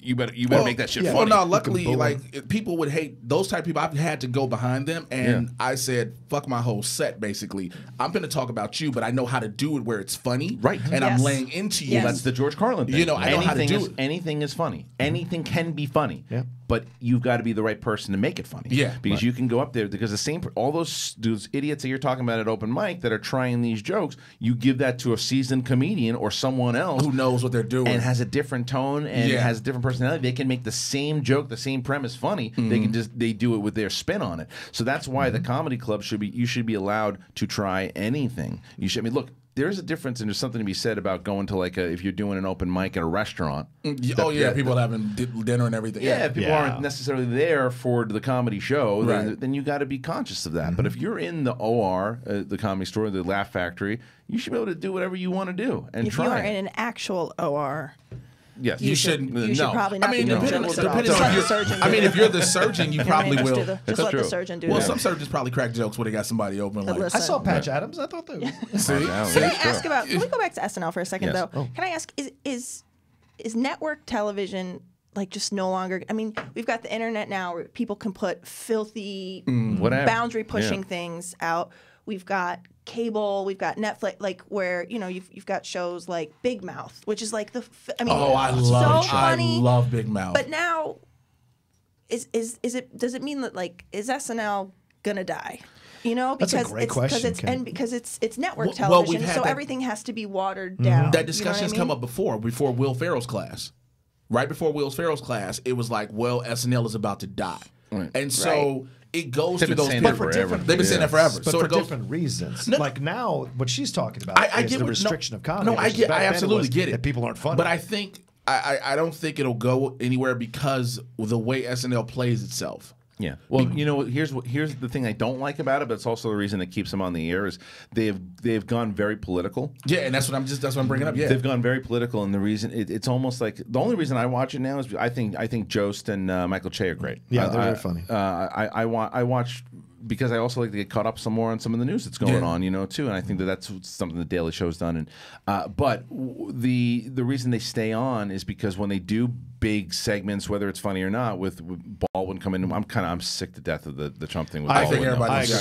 You better make that shit funny. Well, no, luckily, like people would hate those type of people. I've had to go behind them, and I said, fuck my whole set, basically. I'm going to talk about you, but I know how to do it where it's funny. Right. And I'm laying into you. Well, that's the George Carlin thing. You know, I know how to do it. Anything is funny. Anything can be funny. Yeah. But you've got to be the right person to make it funny. Yeah. Because you can go up there, because all those dudes, idiots that you're talking about at open mic that are trying these jokes, you give that to a seasoned comedian or someone else who knows what they're doing and has a different tone and has a different personality. They can make the same joke, the same premise funny. They can they do it with their spin on it. So that's why the comedy club should be allowed to try anything. Look, there's a difference, and there's something to be said about going to if you're doing an open mic at a restaurant. People having dinner and everything. Yeah, if people aren't necessarily there for the comedy show, then you got to be conscious of that. But if you're in the OR, the Comedy Store, the Laugh Factory, you should be able to do whatever you want to do and try. If you are in an actual OR, Yes, you shouldn't. You should probably not. I mean, if you're the surgeon, you probably will. Just let the surgeon do that. Well, some surgeons probably crack jokes where they got somebody over. And like, I saw Patch Adams. I thought that was. See, can I ask about? Can we go back to SNL for a second though? Can I ask? Is network television like just no longer? I mean, we've got the internet now where people can put filthy, boundary pushing things out. We've got cable, we've got Netflix, like where you know you've got shows like Big Mouth, which is like the I love Big Mouth. But now, does it mean that like is SNL gonna die? You know, because that's a great question, because it's network television, so everything has to be watered down. That discussion's come up before Will Ferrell's class, right before Will Ferrell's class, it was like, well, SNL is about to die, and so. It goes through those people. They've been saying that forever. But for different reasons. Like now, what she's talking about is the restriction of comedy. No, I absolutely get it. That people aren't funny. But I think, I don't think it'll go anywhere because the way SNL plays itself. Yeah. Well, you know, here's the thing I don't like about it, but it's also the reason it keeps them on the air is they've gone very political. Yeah, and that's what I'm bringing up. Yeah, they've gone very political, and the reason it's almost like the only reason I watch it now is I think Jost and Michael Che are great. Yeah, they're very funny. I watch. Because I also like to get caught up some more on some of the news that's going on, you know, too, and I think that's something the Daily Show's done. And but the reason they stay on is because when they do big segments, whether it's funny or not, with Baldwin coming in, I'm sick to death of the Trump thing with Baldwin.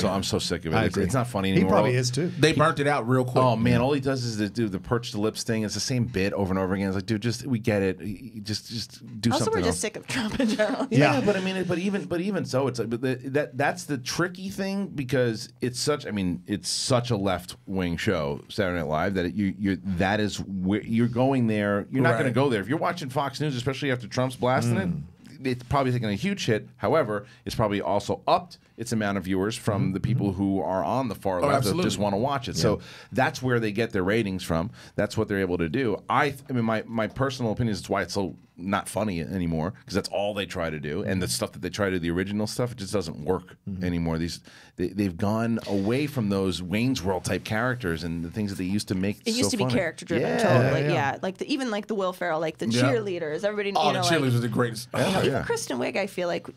I'm so sick of it. It's not funny anymore. He probably is too. They burnt it out real quick. Oh man, all he does is do the perch the lips thing. It's the same bit over and over again. It's like, dude, we get it. Just do something. Also, we're just sick of Trump in general. Yeah, but I mean, but even so, it's like that's the trick. Thing because it's such a left-wing show, Saturday Night Live, that you're going there. You're not going to go there if you're watching Fox News, especially after Trump's blasting it. It's probably taking a huge hit. However, it's probably also upped its amount of viewers from the people who are on the far left that just want to watch it. Yeah. So that's where they get their ratings from. That's what they're able to do. I mean, my personal opinion is it's why it's so not funny anymore, because that's all they try to do. And the stuff that they try to do, the original stuff, it just doesn't work anymore. They've gone away from those Wayne's World type characters and the things that they used to make. It used to be character driven. Yeah, totally. Yeah. Like even the Will Ferrell, like the cheerleaders. Everybody. Oh, you know, the cheerleaders are the greatest. Even Kristen Wiig, I feel like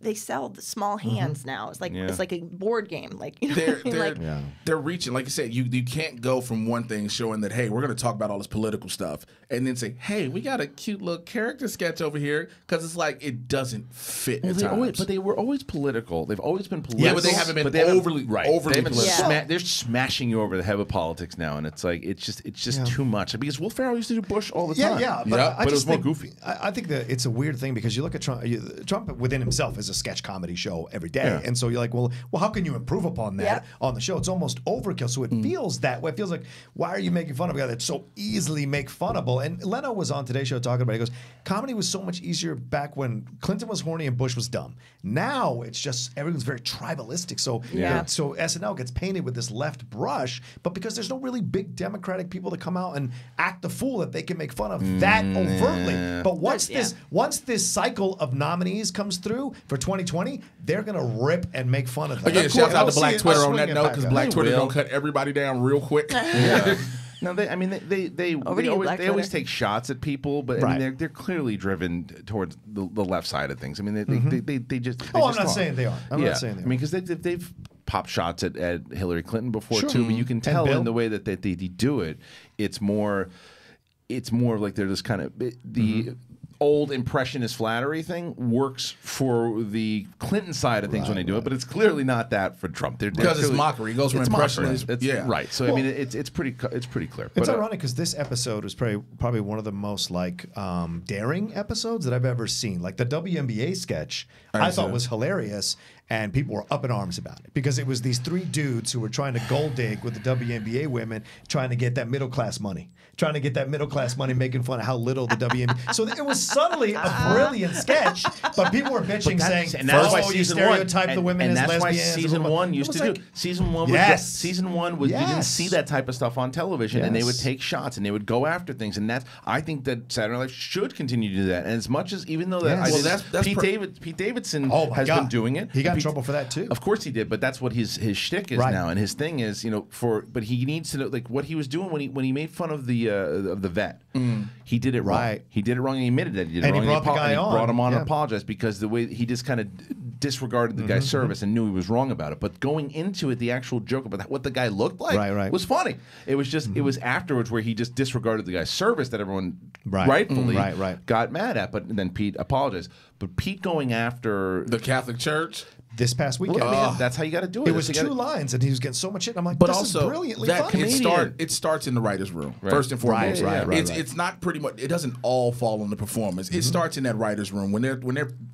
they sell the small hands now. It's like it's like a board game. Like they're reaching. Like I said, you can't go from one thing showing that hey, we're going to talk about all this political stuff and then say hey, we got a cute little character sketch over here, because it's like it doesn't fit. Well, but they were always political. They've always been political. Yeah, but they haven't been overly political. They're smashing you over the head with politics now, and it's like it's just too much. Because Will Ferrell used to do Bush all the time. Yeah, but it was more goofy. I think that it's a weird thing because you look at Trump. Trump within himself is a sketch comedy show every day. Yeah. And so you're like, well, how can you improve upon that on the show? It's almost overkill. So it feels that way. It feels like, why are you making fun of a guy that's so easily make funnable? And Leno was on Today's Show talking about it. He goes, comedy was so much easier back when Clinton was horny and Bush was dumb. Now it's just everything's very tribalistic. So so SNL gets painted with this left brush, but because there's no really big Democratic people that come out and act the fool that they can make fun of that overtly. But once this cycle of nominees comes through for 2020, they're going to rip and make fun of them. Okay, shout out to Black Twitter on that note, because Black Twitter don't cut everybody down real quick. Yeah. No, they always take shots at people, but I mean, they're clearly driven towards the left side of things. I mean, they just. Oh, I'm not saying they are. I'm not saying they are. I mean, because they've popped shots at Hillary Clinton before too, but you can tell in the way that they do it, it's more like they're just kind of the old impressionist flattery thing works for the Clinton side of things when they do it, but it's clearly not that for Trump. Because it's mockery. It goes from impressionism. Right. So, well, I mean, it's pretty clear. It's ironic because this episode was probably one of the most, like, daring episodes that I've ever seen. Like, the WNBA sketch I thought was hilarious. And people were up in arms about it because it was these three dudes who were trying to gold dig with the WNBA women, trying to get that middle class money, making fun of how little the WNBA. So it was subtly a brilliant sketch, but people were bitching, saying, "Oh, you stereotype the women as lesbians." And that's why season 1 used to do. Season one was you didn't see that type of stuff on television, and they would take shots and they would go after things, and that's I think that Saturday Night Live should continue to do that. And as much as even though that Pete Davidson has been doing it, he got in trouble for that too. Of course he did, but that's what his shtick is now, and his thing is, you know, but he needs to know, like, what he was doing when he made fun of the vet. Mm. He did it wrong. Right. He did it wrong, and he admitted that he did it wrong. He brought the guy on. He brought him on and apologized because the way he just kind of disregarded the guy's service and knew he was wrong about it. But going into it, the actual joke about what the guy looked like was funny. It was just it was afterwards where he just disregarded the guy's service that everyone rightfully got mad at. But then Pete apologized. But Pete going after the Catholic Church this past weekend, that's how you got to do it. It was two lines, and he was getting so much shit. And I'm like, but this also is brilliantly funny. It starts in the writer's room first and foremost. It's not pretty much. It doesn't all fall on the performance. It starts in that writer's room when they're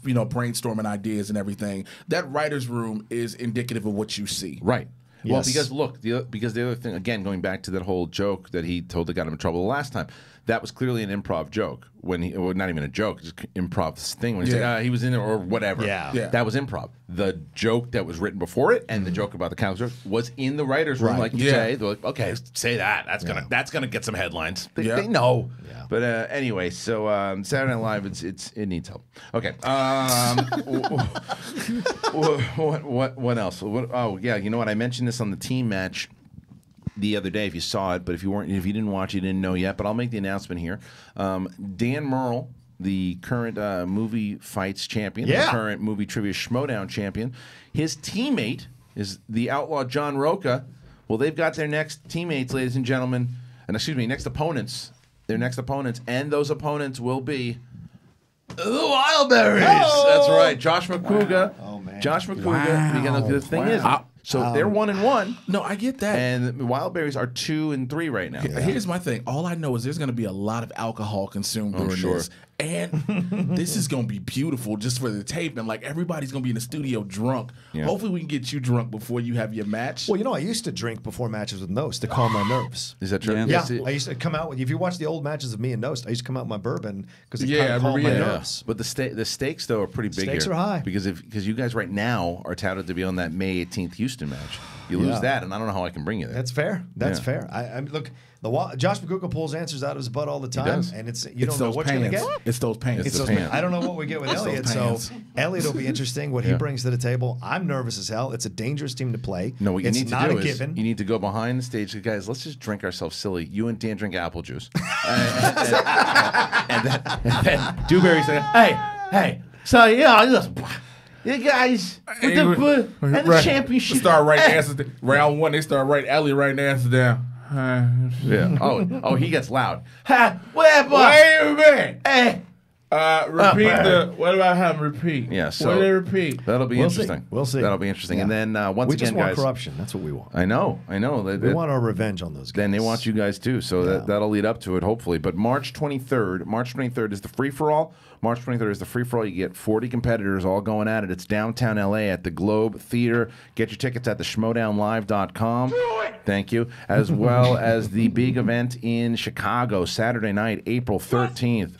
you know, brainstorming ideas and everything. That writer's room is indicative of what you see. Right. Well, because look, because the other thing, again, going back to that whole joke that he told that got him in trouble the last time, that was clearly an improv joke. When he, well, not even a joke, just improv thing. When he said he was in there or whatever, that was improv. The joke that was written before it and the joke about the counselor was in the writers' room, like you say. They're like, okay, say that. That's gonna get some headlines. They know. Yeah. But anyway, so Saturday Night Live, it needs help. Okay. What else? Oh yeah, you know what? I mentioned this on the team match the other day, if you saw it, but if you didn't watch, you didn't know yet. But I'll make the announcement here. Dan Merle, the current movie fights champion, the current movie trivia Schmodown champion, his teammate is the outlaw John Rocha. Well, they've got their next teammates, ladies and gentlemen, and excuse me, next opponents. Their next opponents, and those opponents will be the Wildberries. Oh! That's right, Josh McCouga. Wow. Oh man, Josh McCouga. Because the thing is. So they're 1-1. No, I get that. And the Wildberries are 2-3 right now. Yeah. Here's my thing. All I know is there's going to be a lot of alcohol consumed during this. And this is going to be beautiful just for the tape. And like everybody's going to be in the studio drunk. Yeah. Hopefully we can get you drunk before you have your match. Well, you know, I used to drink before matches with Nost to calm my nerves. Is that true? Yeah. I used to come out with, if you watch the old matches of me and Nost, I used to come out with my bourbon because it kind of calmed my nerves. But the stakes, though, are pretty big here. Stakes are high. Because you guys right now are touted to be on that May 18th Houston match. You lose that, and I don't know how I can bring you there. That's fair. That's fair. I mean, look, Josh McCouga pulls answers out of his butt all the time, and you don't know what you're going to get. It's those pants. It's those pants. I don't know what we get with Elliot, so Elliot will be interesting, what he brings to the table. I'm nervous as hell. It's a dangerous team to play. No, what you need to do is you need to go behind the stage. Guys, let's just drink ourselves silly. You and Dan drink apple juice. And then Dewberry said, hey. So, I just... Yeah, guys, the championship. Start right round one. They start right alley right now. Amsterdam. Yeah. Oh, he gets loud. Ha! Wait a minute. Hey. Repeat What about him? Repeat. Yeah. So what do they repeat? That'll be interesting. We'll see. That'll be interesting. Yeah. And then once again, guys, we just want corruption. That's what we want. I know. We want our revenge on those guys. Then they want you guys too. So that'll lead up to it, hopefully. But March 23rd is the free for all. March 23rd is the free-for-all. You get 40 competitors all going at it. It's downtown L.A. at the Globe Theater. Get your tickets at theschmodownlive.com. Thank you. As well as the big event in Chicago, Saturday night, April 13th.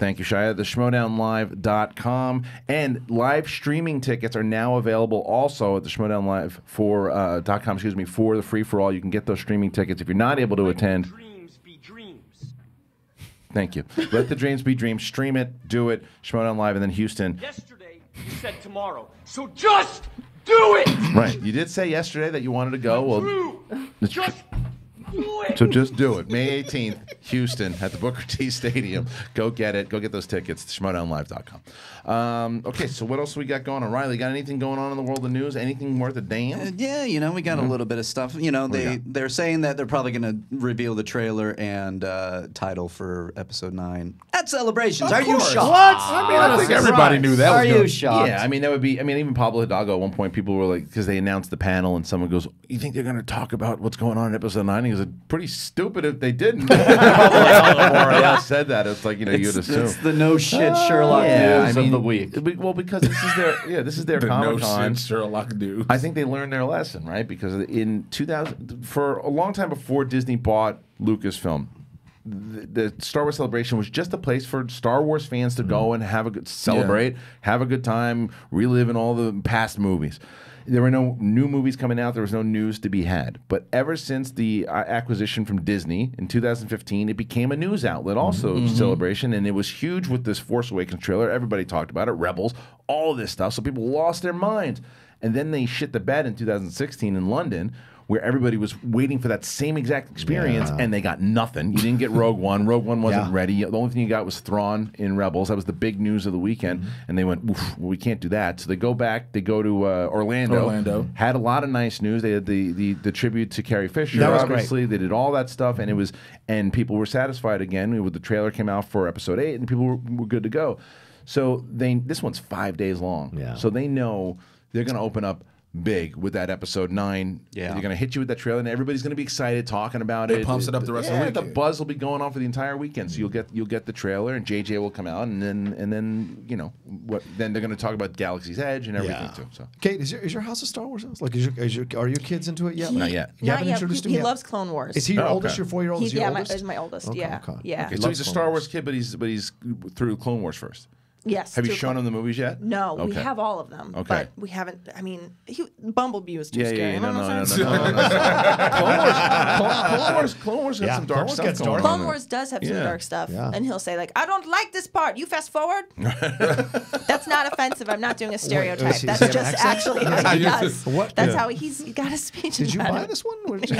Thank you, Shia. theschmodownlive.com. And live streaming tickets are now available also at theschmodownlive.com, for the free-for-all. You can get those streaming tickets if you're not able to attend. Thank you. Let the dreams be dreams. Stream it. Do it. Schmodown Live and then Houston. Yesterday, you said tomorrow. So just do it! Right. You did say yesterday that you wanted to go. Well, just do it. So just do it. May 18th, Houston at the Booker T Stadium. Go get it. Go get those tickets. Schmodownlive.com. Okay, so what else we got going on? Riley, got anything going on in the world of news? Anything worth a damn? Yeah, we got a little bit of stuff. They're saying that they're probably going to reveal the trailer and title for Episode 9 at Celebrations. Of course. You shocked? What? I think everybody knew that. Are you shocked? Yeah, that would be. Even Pablo Hidalgo at one point, people were like, because they announced the panel, and someone goes, "You think they're going to talk about what's going on in Episode 9?" He goes, "Pretty stupid if they didn't." I said that. It's like you'd assume it's the no shit Sherlock news of the week. Well, because this is their the Comic-Con. No Sherlock news. I think they learned their lesson, right? Because in 2000, for a long time before Disney bought Lucasfilm, the Star Wars Celebration was just a place for Star Wars fans to go and have a good time, relive in all the past movies. There were no new movies coming out. There was no news to be had. But ever since the acquisition from Disney in 2015, it became a news outlet also, Celebration, and it was huge with this Force Awakens trailer. Everybody talked about it, Rebels, all this stuff. So people lost their minds. And then they shit the bed in 2016 in London, where everybody was waiting for that same exact experience, and they got nothing. You didn't get Rogue One. Rogue One wasn't ready. The only thing you got was Thrawn in Rebels. That was the big news of the weekend. And they went, oof, well, we can't do that. So they go back. They go to Orlando. Had a lot of nice news. They had the tribute to Carrie Fisher. That was obviously great. They did all that stuff, and it was, and people were satisfied again. The trailer came out for episode 8, and people were good to go. So they, this one's 5 days long. So they know they're going to open up big with that episode 9. They're going to hit you with that trailer, and everybody's going to be excited talking about it. It pumps it up the rest of the week. The buzz will be going on for the entire weekend. So you'll get the trailer, and JJ will come out, and then you know what? Then they're going to talk about Galaxy's Edge and everything too. So Kate, is your house a Star Wars house? Like, are your kids into it yet? Not yet. He loves Clone Wars. Is he your oldest? Your 4-year old? He's my oldest. Okay, yeah. Okay. Yeah. Okay, so he's a Star Wars kid, but he's through Clone Wars first. Yes. Have you shown him the movies yet? No, we have all of them. Okay. But we haven't, I mean, Bumblebee was too scary. Clone Wars got some dark stuff. Clone Wars does have some dark stuff. And he'll say, like, I don't like this part. You fast forward? That's not offensive. I'm not doing a stereotype. That's just actually how he does. That's how he's got a speech. Did you buy this one? What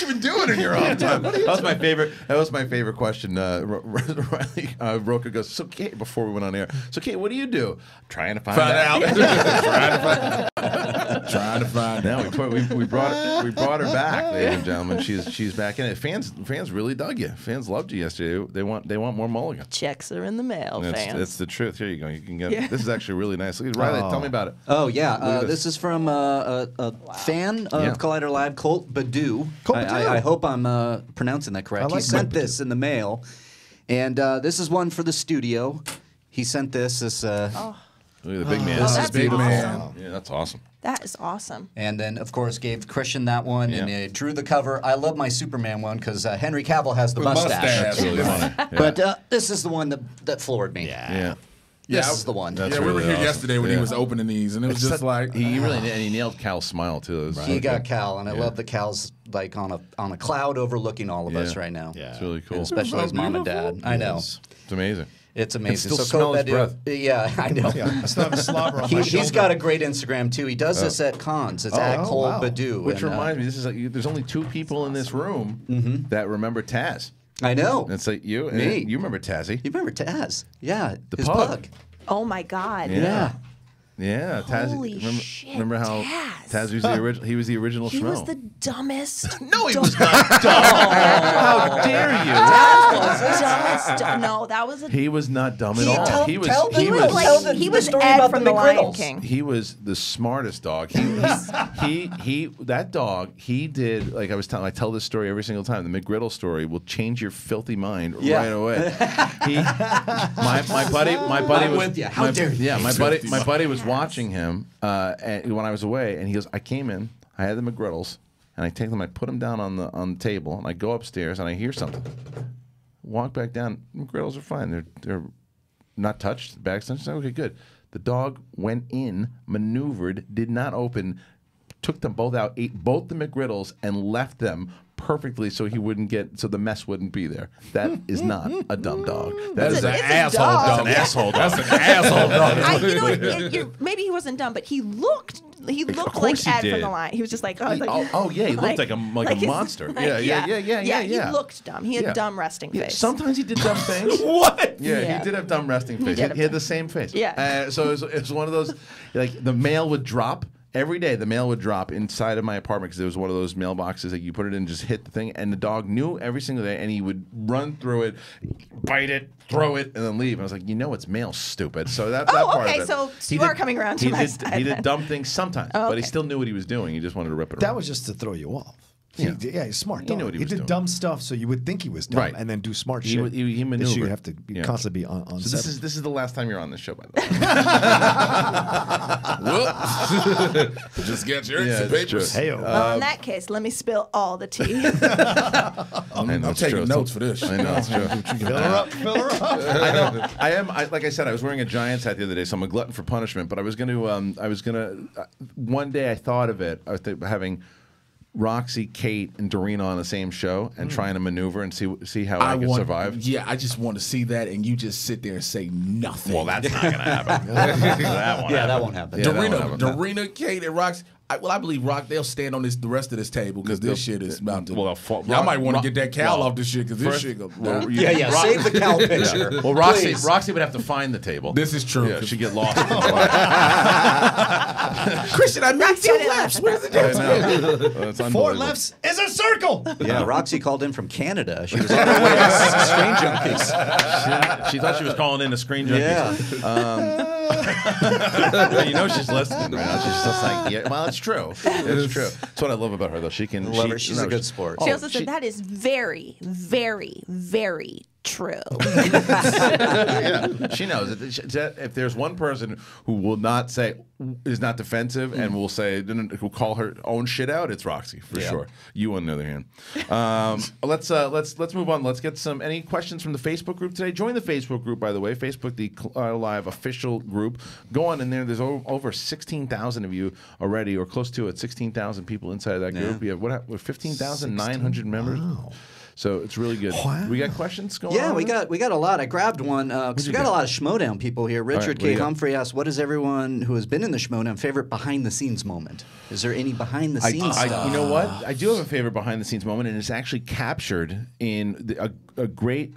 you been doing in your own time? That was my favorite question. Riley Roca goes, so Kate, before we went on air, so Kate, what do you do? I'm trying to find out. Trying to find out. Now we brought her back, ladies and gentlemen. She's back in it. Fans really dug you. Fans loved you yesterday. They want more Mulligan. Checks are in the mail, fans. That's the truth. Here you go. You can get this is actually really nice. Look, Riley, tell me about it. Oh yeah, this is from a fan of Collider Live, Colt Badu. I hope I'm pronouncing that correct. He sent this in the mail. And this is one for the studio. He sent this. Look at the big man. This is big man. Yeah, that's awesome. That is awesome. And then, of course, gave Christian that one, and drew the cover. I love my Superman one because Henry Cavill has the mustache. Absolutely funny. Yeah. But this is the one that floored me. Yeah. This is the one. Yeah, we were here yesterday when he was opening these, and it was just like he really did, and he nailed Cal's smile too. He got Cal, and I love the Cal's like on a cloud overlooking all of us right now. Yeah, it's really cool, and especially his mom and dad. I know. It's amazing. It's amazing. It still smells breath. Yeah, I know. Yeah, slobber on he's got a great Instagram too. He does this at cons. It's at Cole Badu, which reminds me, this is like, there's only two people in this room that remember Taz. I know. It's like you and me. You remember Tazzy. You remember Taz. Yeah. His pug. Oh my god. Yeah. Yeah. Taz, holy shit. Remember how Taz was the original He was the dumbest. No, he was not dumb. How dare you? Taz was dumbest. No, that was He was not dumb at all. He was Ed from the Lion King. He was the smartest dog. That dog did, like I tell this story every single time. The McGriddle story will change your filthy mind right away. My buddy was with you. How dare you? Yeah, my buddy was watching him when I was away, and he goes, I came in, I had the McGriddles, and I take them, I put them down on the table, and I go upstairs, and I hear something. Walk back down, McGriddles are fine. They're not touched, the bag's touched. Okay, good. The dog went in, maneuvered, did not open, took them both out, ate both the McGriddles, and left them perfectly so he wouldn't get, so the mess wouldn't be there. That is not a dumb dog. That's an asshole dog. That's an asshole dog. Maybe he wasn't dumb, but he looked like Ed from the Lion. He was just like, he looked like a monster. He looked dumb. He had dumb resting face. Sometimes he did dumb things. What? Yeah, he did have dumb resting face. He had the same face. Yeah. So it was one of those, like the mail would drop. Every day, the mail would drop inside of my apartment because it was one of those mailboxes that you put it in and just hit the thing, and the dog knew every single day, and he would run through it, bite it, throw it, and then leave. And I was like, you know it's mail, stupid. So that part of it. So you are coming around to my side. He did dumb things sometimes, but he still knew what he was doing. He just wanted to rip it around. That was just to throw you off. Yeah, he's smart. He knew what he was doing. He did dumb stuff, so you would think he was dumb, and then do smart shit. He maneuvered. You have to constantly be on. So this is the last time you're on this show, by the way. Whoops! Just get your papers. Hey, well, in that case, let me spill all the tea. I'm taking notes for this. I know it's true. Fill her up. I know. I am. Like I said, I was wearing a Giants hat the other day, so I'm a glutton for punishment. But I was gonna. One day, I thought of it. I was having Roxy, Kate, and Doreen on the same show and trying to maneuver and see how I can survive? Yeah, I just want to see that, and you just sit there and say nothing. Well, that's not going to happen. That won't happen. Doreen, Kate, and Roxy. I believe they'll stand on the rest of this table because this shit is about to. Well, y'all might want to get that cow off this shit because this shit goes. Save the cow picture. Yeah. Well, Roxy would have to find the table. This is true. Yeah, she'd get lost. Christian, I made 2 lefts. Where's the difference? 4 lefts is a circle. Yeah, Roxy called in from Canada. She was on her way to Screen Junkies. She thought she was calling in to Screen Junkies. Yeah. You know she's listening right now. She's just like, yeah, well, it's true. It's true. That's what I love about her, though. She can. Love her. She's a good sport. She also said that is very, very, very true. Yeah, she knows it. If there's one person who will not say, is not defensive, and will say, will call her own shit out, it's Roxy for sure. You, on the other hand, let's move on. Let's get any questions from the Facebook group today. Join the Facebook group, by the way. Facebook, the Collider Live official group. Go on in there. There's over 16,000 of you already, or close to it. 16,000 people inside of that group. You have 15,900 members. Wow. So it's really good. Wow. We got questions going on? Yeah, we got a lot. I grabbed one because we got a lot of Schmodown people here. Richard K. Humphrey asked, what is everyone who has been in the Schmodown favorite behind-the-scenes moment? Is there any behind-the-scenes stuff? You know what? I do have a favorite behind-the-scenes moment, and it's actually captured in a great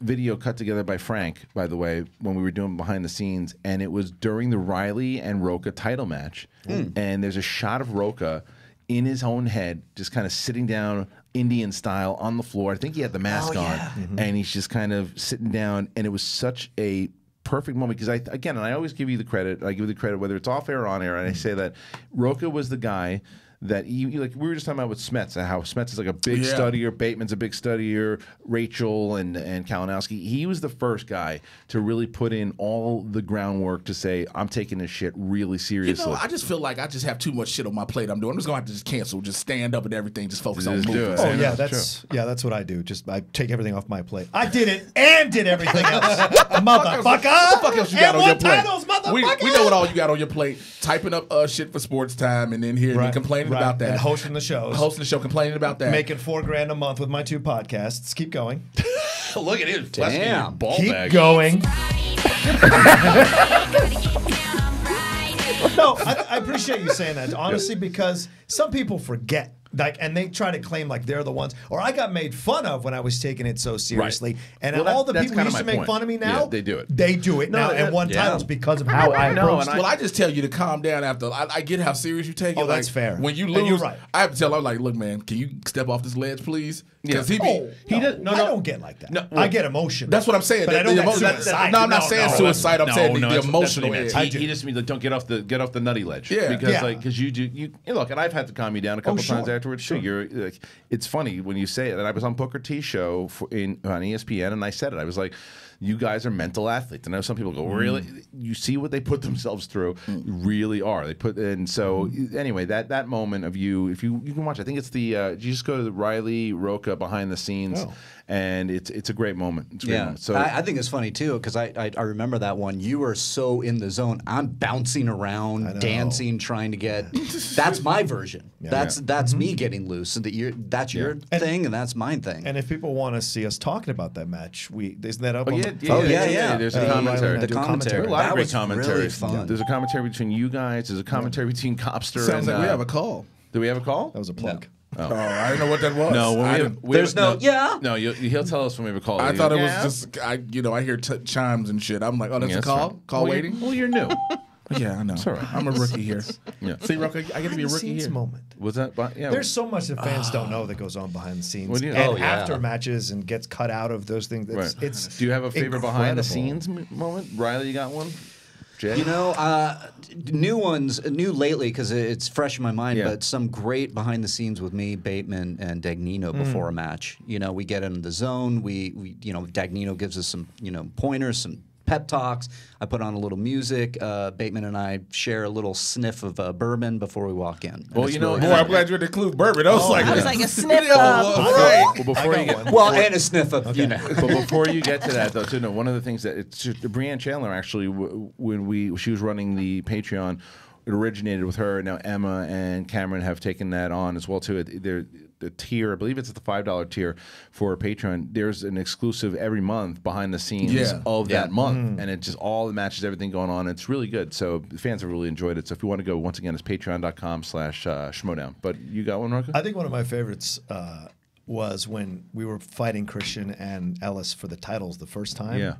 video cut together by Frank, by the way, when we were doing behind-the-scenes, and it was during the Riley and Roca title match. Mm. And there's a shot of Roca in his own head just kind of sitting down Indian style on the floor. I think he had the mask on, and he's just kind of sitting down. And it was such a perfect moment because I always give you the credit. I give you the credit whether it's off air or on air, and I say that Roca was the guy that we were just talking about with Smets, and how Smets is like a big studier, Bateman's a big studier, Rachel and Kalinowski. He was the first guy to really put in all the groundwork to say, I'm taking this shit really seriously. You know, I just feel like I just have too much shit on my plate I'm doing. I'm just going to have to just cancel, just stand up and everything, just focus on movies. Oh, yeah, that's what I do. Just I take everything off my plate. I did it and did everything else. Motherfucker! What the fuck else you got on your plate? We know what all you got on your plate. Typing up shit for Sports Time and then hearing me complaining about that. And hosting the shows. Hosting the show, complaining about that. Making $4 grand a month with my 2 podcasts. Keep going. Look at his damn ball bag. Keep going. No, I appreciate you saying that, honestly, because some people forget. Like, and they try to claim like they're the ones, or I got made fun of when I was taking it so seriously. Right. And all the people who used to make fun of me now, they do it. They do it now. And one time it was because of how I approached it. Well, I just tell you to calm down after. I get how serious you take it. Oh, that's fair. When you lose, I have to tell. I'm like, look, man, can you step off this ledge, please? Because I don't get like that. No, well, I get emotional. That's what I'm saying. But I don't get suicide. No, I'm not saying suicide. I'm saying the emotional edge. He just means like, don't get off the nutty ledge. Yeah, because you do. You look, and I've had to calm me down a couple times afterwards. Sure. You're like, it's funny when you say it. And I was on Booker T show on ESPN, and I said it. I was like, you guys are mental athletes. And I know some people go, really? You see what they put themselves through? Really are. They put, and so anyway, that moment of you, if you can watch, I think it's the, you just go to the Riley Roca behind the scenes, and it's a great moment. It's a great moment. So I think it's funny too, because I remember that one. You were so in the zone. I'm bouncing around, dancing, trying to get. That's my version. Yeah. That's me getting loose. And that's your thing, and that's my thing. And if people want to see us talking about that match, isn't that up? Yeah. There's a commentary. The commentary. That was really fun. There's a commentary between you guys. There's a commentary between Copster. Sounds like we have a call. Do we have a call? That was a plug. Oh, I didn't know what that was. No, he'll tell us when we have a call. I thought it was just, I hear chimes and shit. I'm like, oh, that's a call? Right. Call waiting? Well, you're new. Yeah, I know. It's all right. I'm a rookie here. Yeah. See, Roca, I get to be a rookie here. Was that? Yeah. There's so much that fans don't know that goes on behind the scenes after matches and gets cut out of those things. Do you have a favorite behind the scenes moment? Riley, you got one? Jay? You know, new lately because it's fresh in my mind, but some great behind the scenes with me, Bateman, and Dagnino before a match. You know, we get in the zone. We Dagnino gives us some, pointers, some pep talks. I put on a little music. Bateman and I share a little sniff of bourbon before we walk in. Well, I'm glad you included bourbon. I was like a sniff of and a sniff of, But before you get to that, though, too, one of the things that Breanne Chandler actually, when she was running the Patreon, it originated with her. Now Emma and Cameron have taken that on as well too. The tier, I believe it's the $5 tier for Patreon. There's an exclusive every month behind the scenes of that month, and it just all matches everything going on. It's really good. So the fans have really enjoyed it. So if you want to go, once again, it's patreon.com/Schmodown. But you got one, Roca? I think one of my favorites was when we were fighting Christian and Ellis for the titles the first time. Yeah.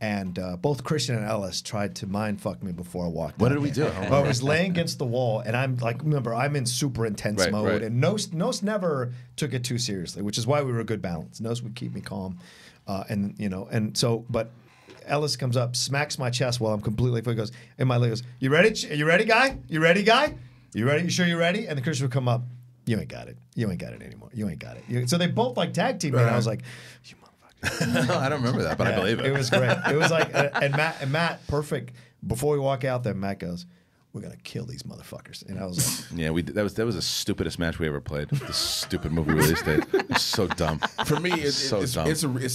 And both Christian and Ellis tried to mind fuck me before I walked. What did we do? I was laying against the wall, and I'm like, remember, I'm in super intense mode, and Nost never took it too seriously, which is why we were a good balance. Nost would keep me calm, and you know, and so, but Ellis comes up, smacks my chest while I'm completely full. Goes, and my leg goes, "You ready? You ready, guy? You ready, guy? You ready? You sure you ready?" And the Christian would come up, "You ain't got it. You ain't got it anymore. You ain't got it." So they both like tag team me, and I was like, "You." No, I don't remember that, but I believe it. It was great. It was like, and Matt, perfect. Before we walk out there, Matt goes, "We're gonna kill these motherfuckers," and I was like, "Yeah, that was the stupidest match we ever played. The stupid movie release date. It's so dumb. For me, it's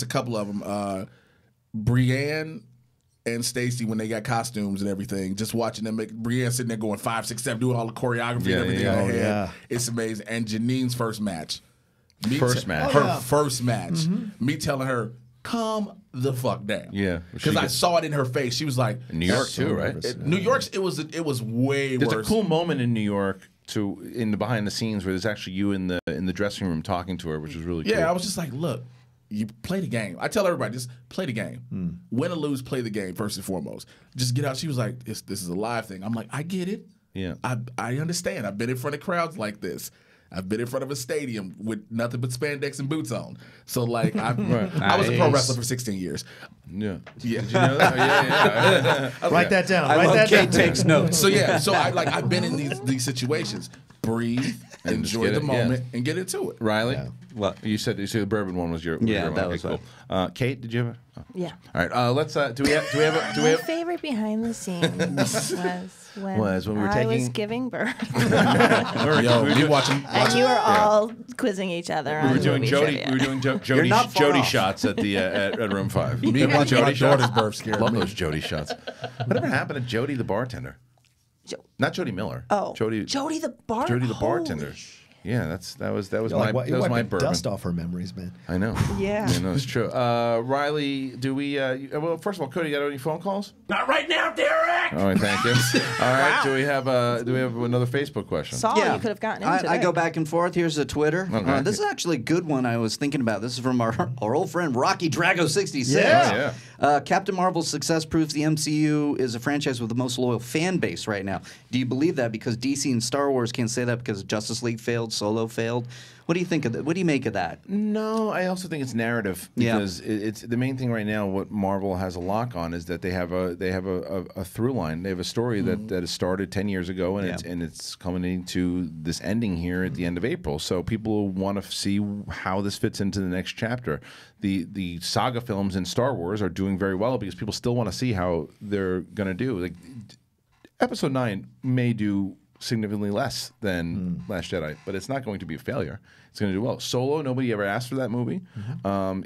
a couple of them. Brienne and Stacy, when they got costumes and everything, just watching them make Brienne sitting there going 5, 6, 7, doing all the choreography and everything. It's amazing. And Janine's first match. Her first match. Mm-hmm. Me telling her, "Calm the fuck down." Yeah, because I saw it in her face. She was like, "New York too, right?" New York's. It was way worse. There's a cool moment in New York in the behind the scenes where there's actually you in the dressing room talking to her, which was really cool. Yeah, I was just like, look. You play the game. I tell everybody, just play the game. Win or lose, play the game first and foremost. Just get out. She was like, "This is a live thing." I'm like, "I get it. Yeah, I understand. I've been in front of crowds like this. I've been in front of a stadium with nothing but spandex and boots on." So, like, I was a pro wrestler for 16 years. Yeah. Yeah. Did you know that? Yeah. Write that down. Kate takes notes. So, yeah. So, I've been in these situations. Breathe, enjoy the moment, and get into it. Riley? Yeah. Well, you said the bourbon one was your that was cool. Kate, did you have a? Oh. Yeah. All right. Let's do we have my favorite behind the scenes was when we were I was giving birth. we were watching, and you were all quizzing each other. We were doing Jody shots at room 5. Me and Jody daughter's birth scare. Love those Jody shots. Whatever happened to Jody the bartender? Not Jody Miller. Oh, Jody the bartender. Jody the bartender. Yeah, that was my bourbon. You wiped the dust off her memories, man. I know. Yeah. I know, it's true. Riley, do we... well, first of all, Cody, you got any phone calls? Not right now, Derek! All right, thank you. All right, wow. do we have another Facebook question? Saul, you could have gotten into it. I go back and forth. Here's the Twitter. Okay. This is actually a good one I was thinking about. This is from our old friend, Rocky Drago 66. Yeah. Captain Marvel's success proves the MCU is a franchise with the most loyal fan base right now. Do you believe that? Because DC and Star Wars can't say that because Justice League failed, Solo failed. What do you think of that? What do you make of that? No, I also think it's narrative because it's the main thing right now. What Marvel has a lock on is that they have a through line. They have a story that is started 10 years ago and it's coming to this ending here at the end of April. So people want to see how this fits into the next chapter. The saga films in Star Wars are doing very well because people still want to see how they're going to do. Like Episode 9 may do significantly less than Last Jedi, but it's not going to be a failure. It's going to do well. Solo, nobody ever asked for that movie.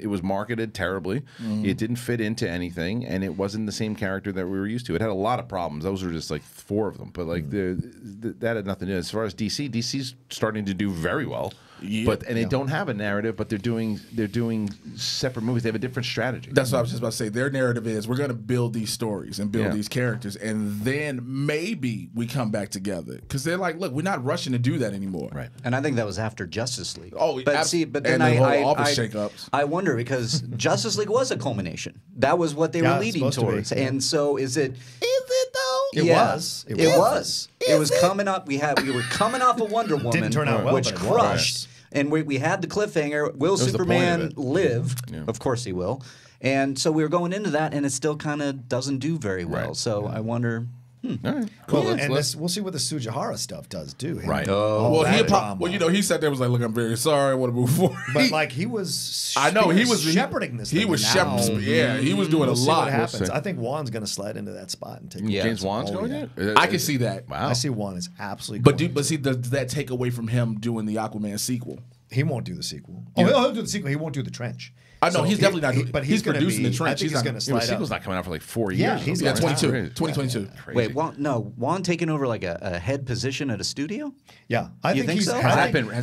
It was marketed terribly. It didn't fit into anything, and it wasn't the same character that we were used to. It had a lot of problems. Those were just like 4 of them, but like that had nothing to do. As far as DC, DC's starting to do very well. Yeah. But they don't have a narrative, but they're doing separate movies. They have a different strategy. That's what I was just about to say. Their narrative is we're going to build these stories and build these characters, and then maybe we come back together because they're like, look, we're not rushing to do that anymore. Right. And I think that was after Justice League. Oh, but see, but then I wonder because Justice League was a culmination. That was what they were leading towards, and so is it though? It was. It was coming up. We were coming off of Wonder Woman, didn't turn out well, which crushed. And we had the cliffhanger, will Superman live? Yeah. Of course he will. And so we were going into that, and it still kind of doesn't do very well. Right. So I wonder... All right. Cool. Yeah. And we'll see what the Sujihara stuff does, too. Right. He sat there and was like, look, I'm very sorry. I want to move forward. But, like, he was shepherding this thing. Yeah, he was doing a lot. What happens. I think Juan's going to slide into that spot and take it. James Wan's going in? I can see that. Wow. I see Juan is absolutely But see, does that take away from him doing the Aquaman sequel? He won't do the sequel. Oh, he'll do the sequel. He won't do the trench. I know he's definitely not. But he's producing the trench. He's going to slide up. The sequel's not coming out for like 4 years. Yeah, he's 2022. Wait, no, Juan taking over like a head position at a studio? Yeah, I think he's. Has that been rumored? Or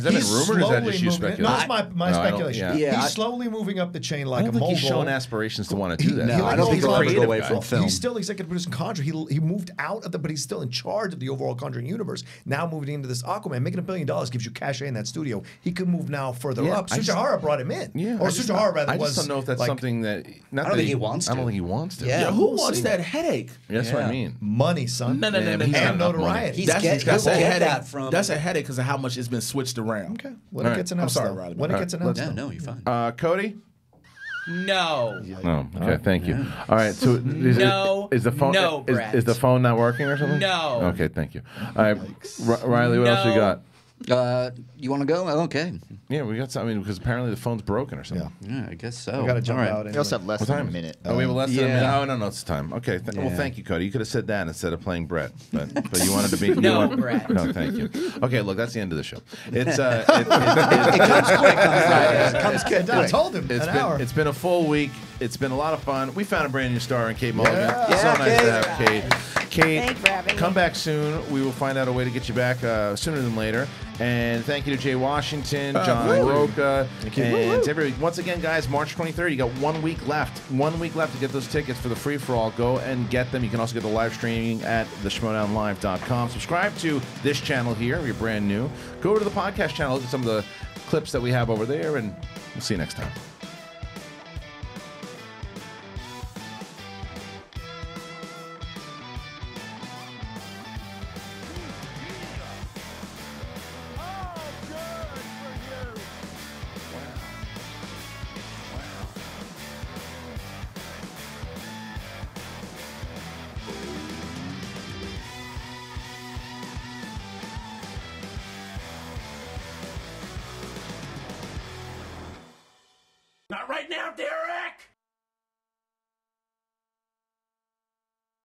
is that just you speculation? No, it's my speculation. Yeah, he's slowly moving up the chain like a mogul. He's shown aspirations to want to do that. No, I don't think he'll go away from film. He's still executive producing Conjuring. He moved out of the, but he's still in charge of the overall Conjuring universe. Now moving into this Aquaman, making $1 billion gives you cachet in that studio. He could move now further up. Sujihara brought him in. Yeah, or Sujihara rather. I just don't know if that's something that. I don't think he wants to. I don't think he wants to. Yeah, who wants that headache? That's what I mean. Money, son. No. And notoriety. He's that's a headache from. That's a headache because of how much it's been switched around. Okay. When it gets announced. I'm sorry, Riley. When it gets announced. No, you're fine. Cody. No. No. Okay. Thank you. All right. So is the phone? No, is the phone not working or something? No. Okay. Thank you. All right, Riley. What else you got? You want to go? Okay. Yeah, we got something because apparently the phone's broken or something. Yeah, I guess so. We got to jump out. Anyway. We also have less than a minute. Oh, we have less than a minute. Oh, no, it's time. Okay. Well, thank you, Cody. You could have said that instead of playing Brett, but you wanted to be. Brett. No, thank you. Okay, look, that's the end of the show. It's it comes quick. It comes quick. I told him an hour. It's been a full week. It's been a lot of fun. We found a brand new star in Kate Mulligan. Yeah. So nice to have Kate. Kate, come back soon. We will find out a way to get you back sooner than later. And thank you to Jay Washington, John Rocha, and everybody. Once again, guys, March 23rd. You got 1 week left. 1 week left to get those tickets for the free for all. Go and get them. You can also get the live streaming at theschmodownlive.com. Subscribe to this channel here. We're brand new. Go over to the podcast channel. Look at some of the clips that we have over there, and we'll see you next time. Right now, Derek!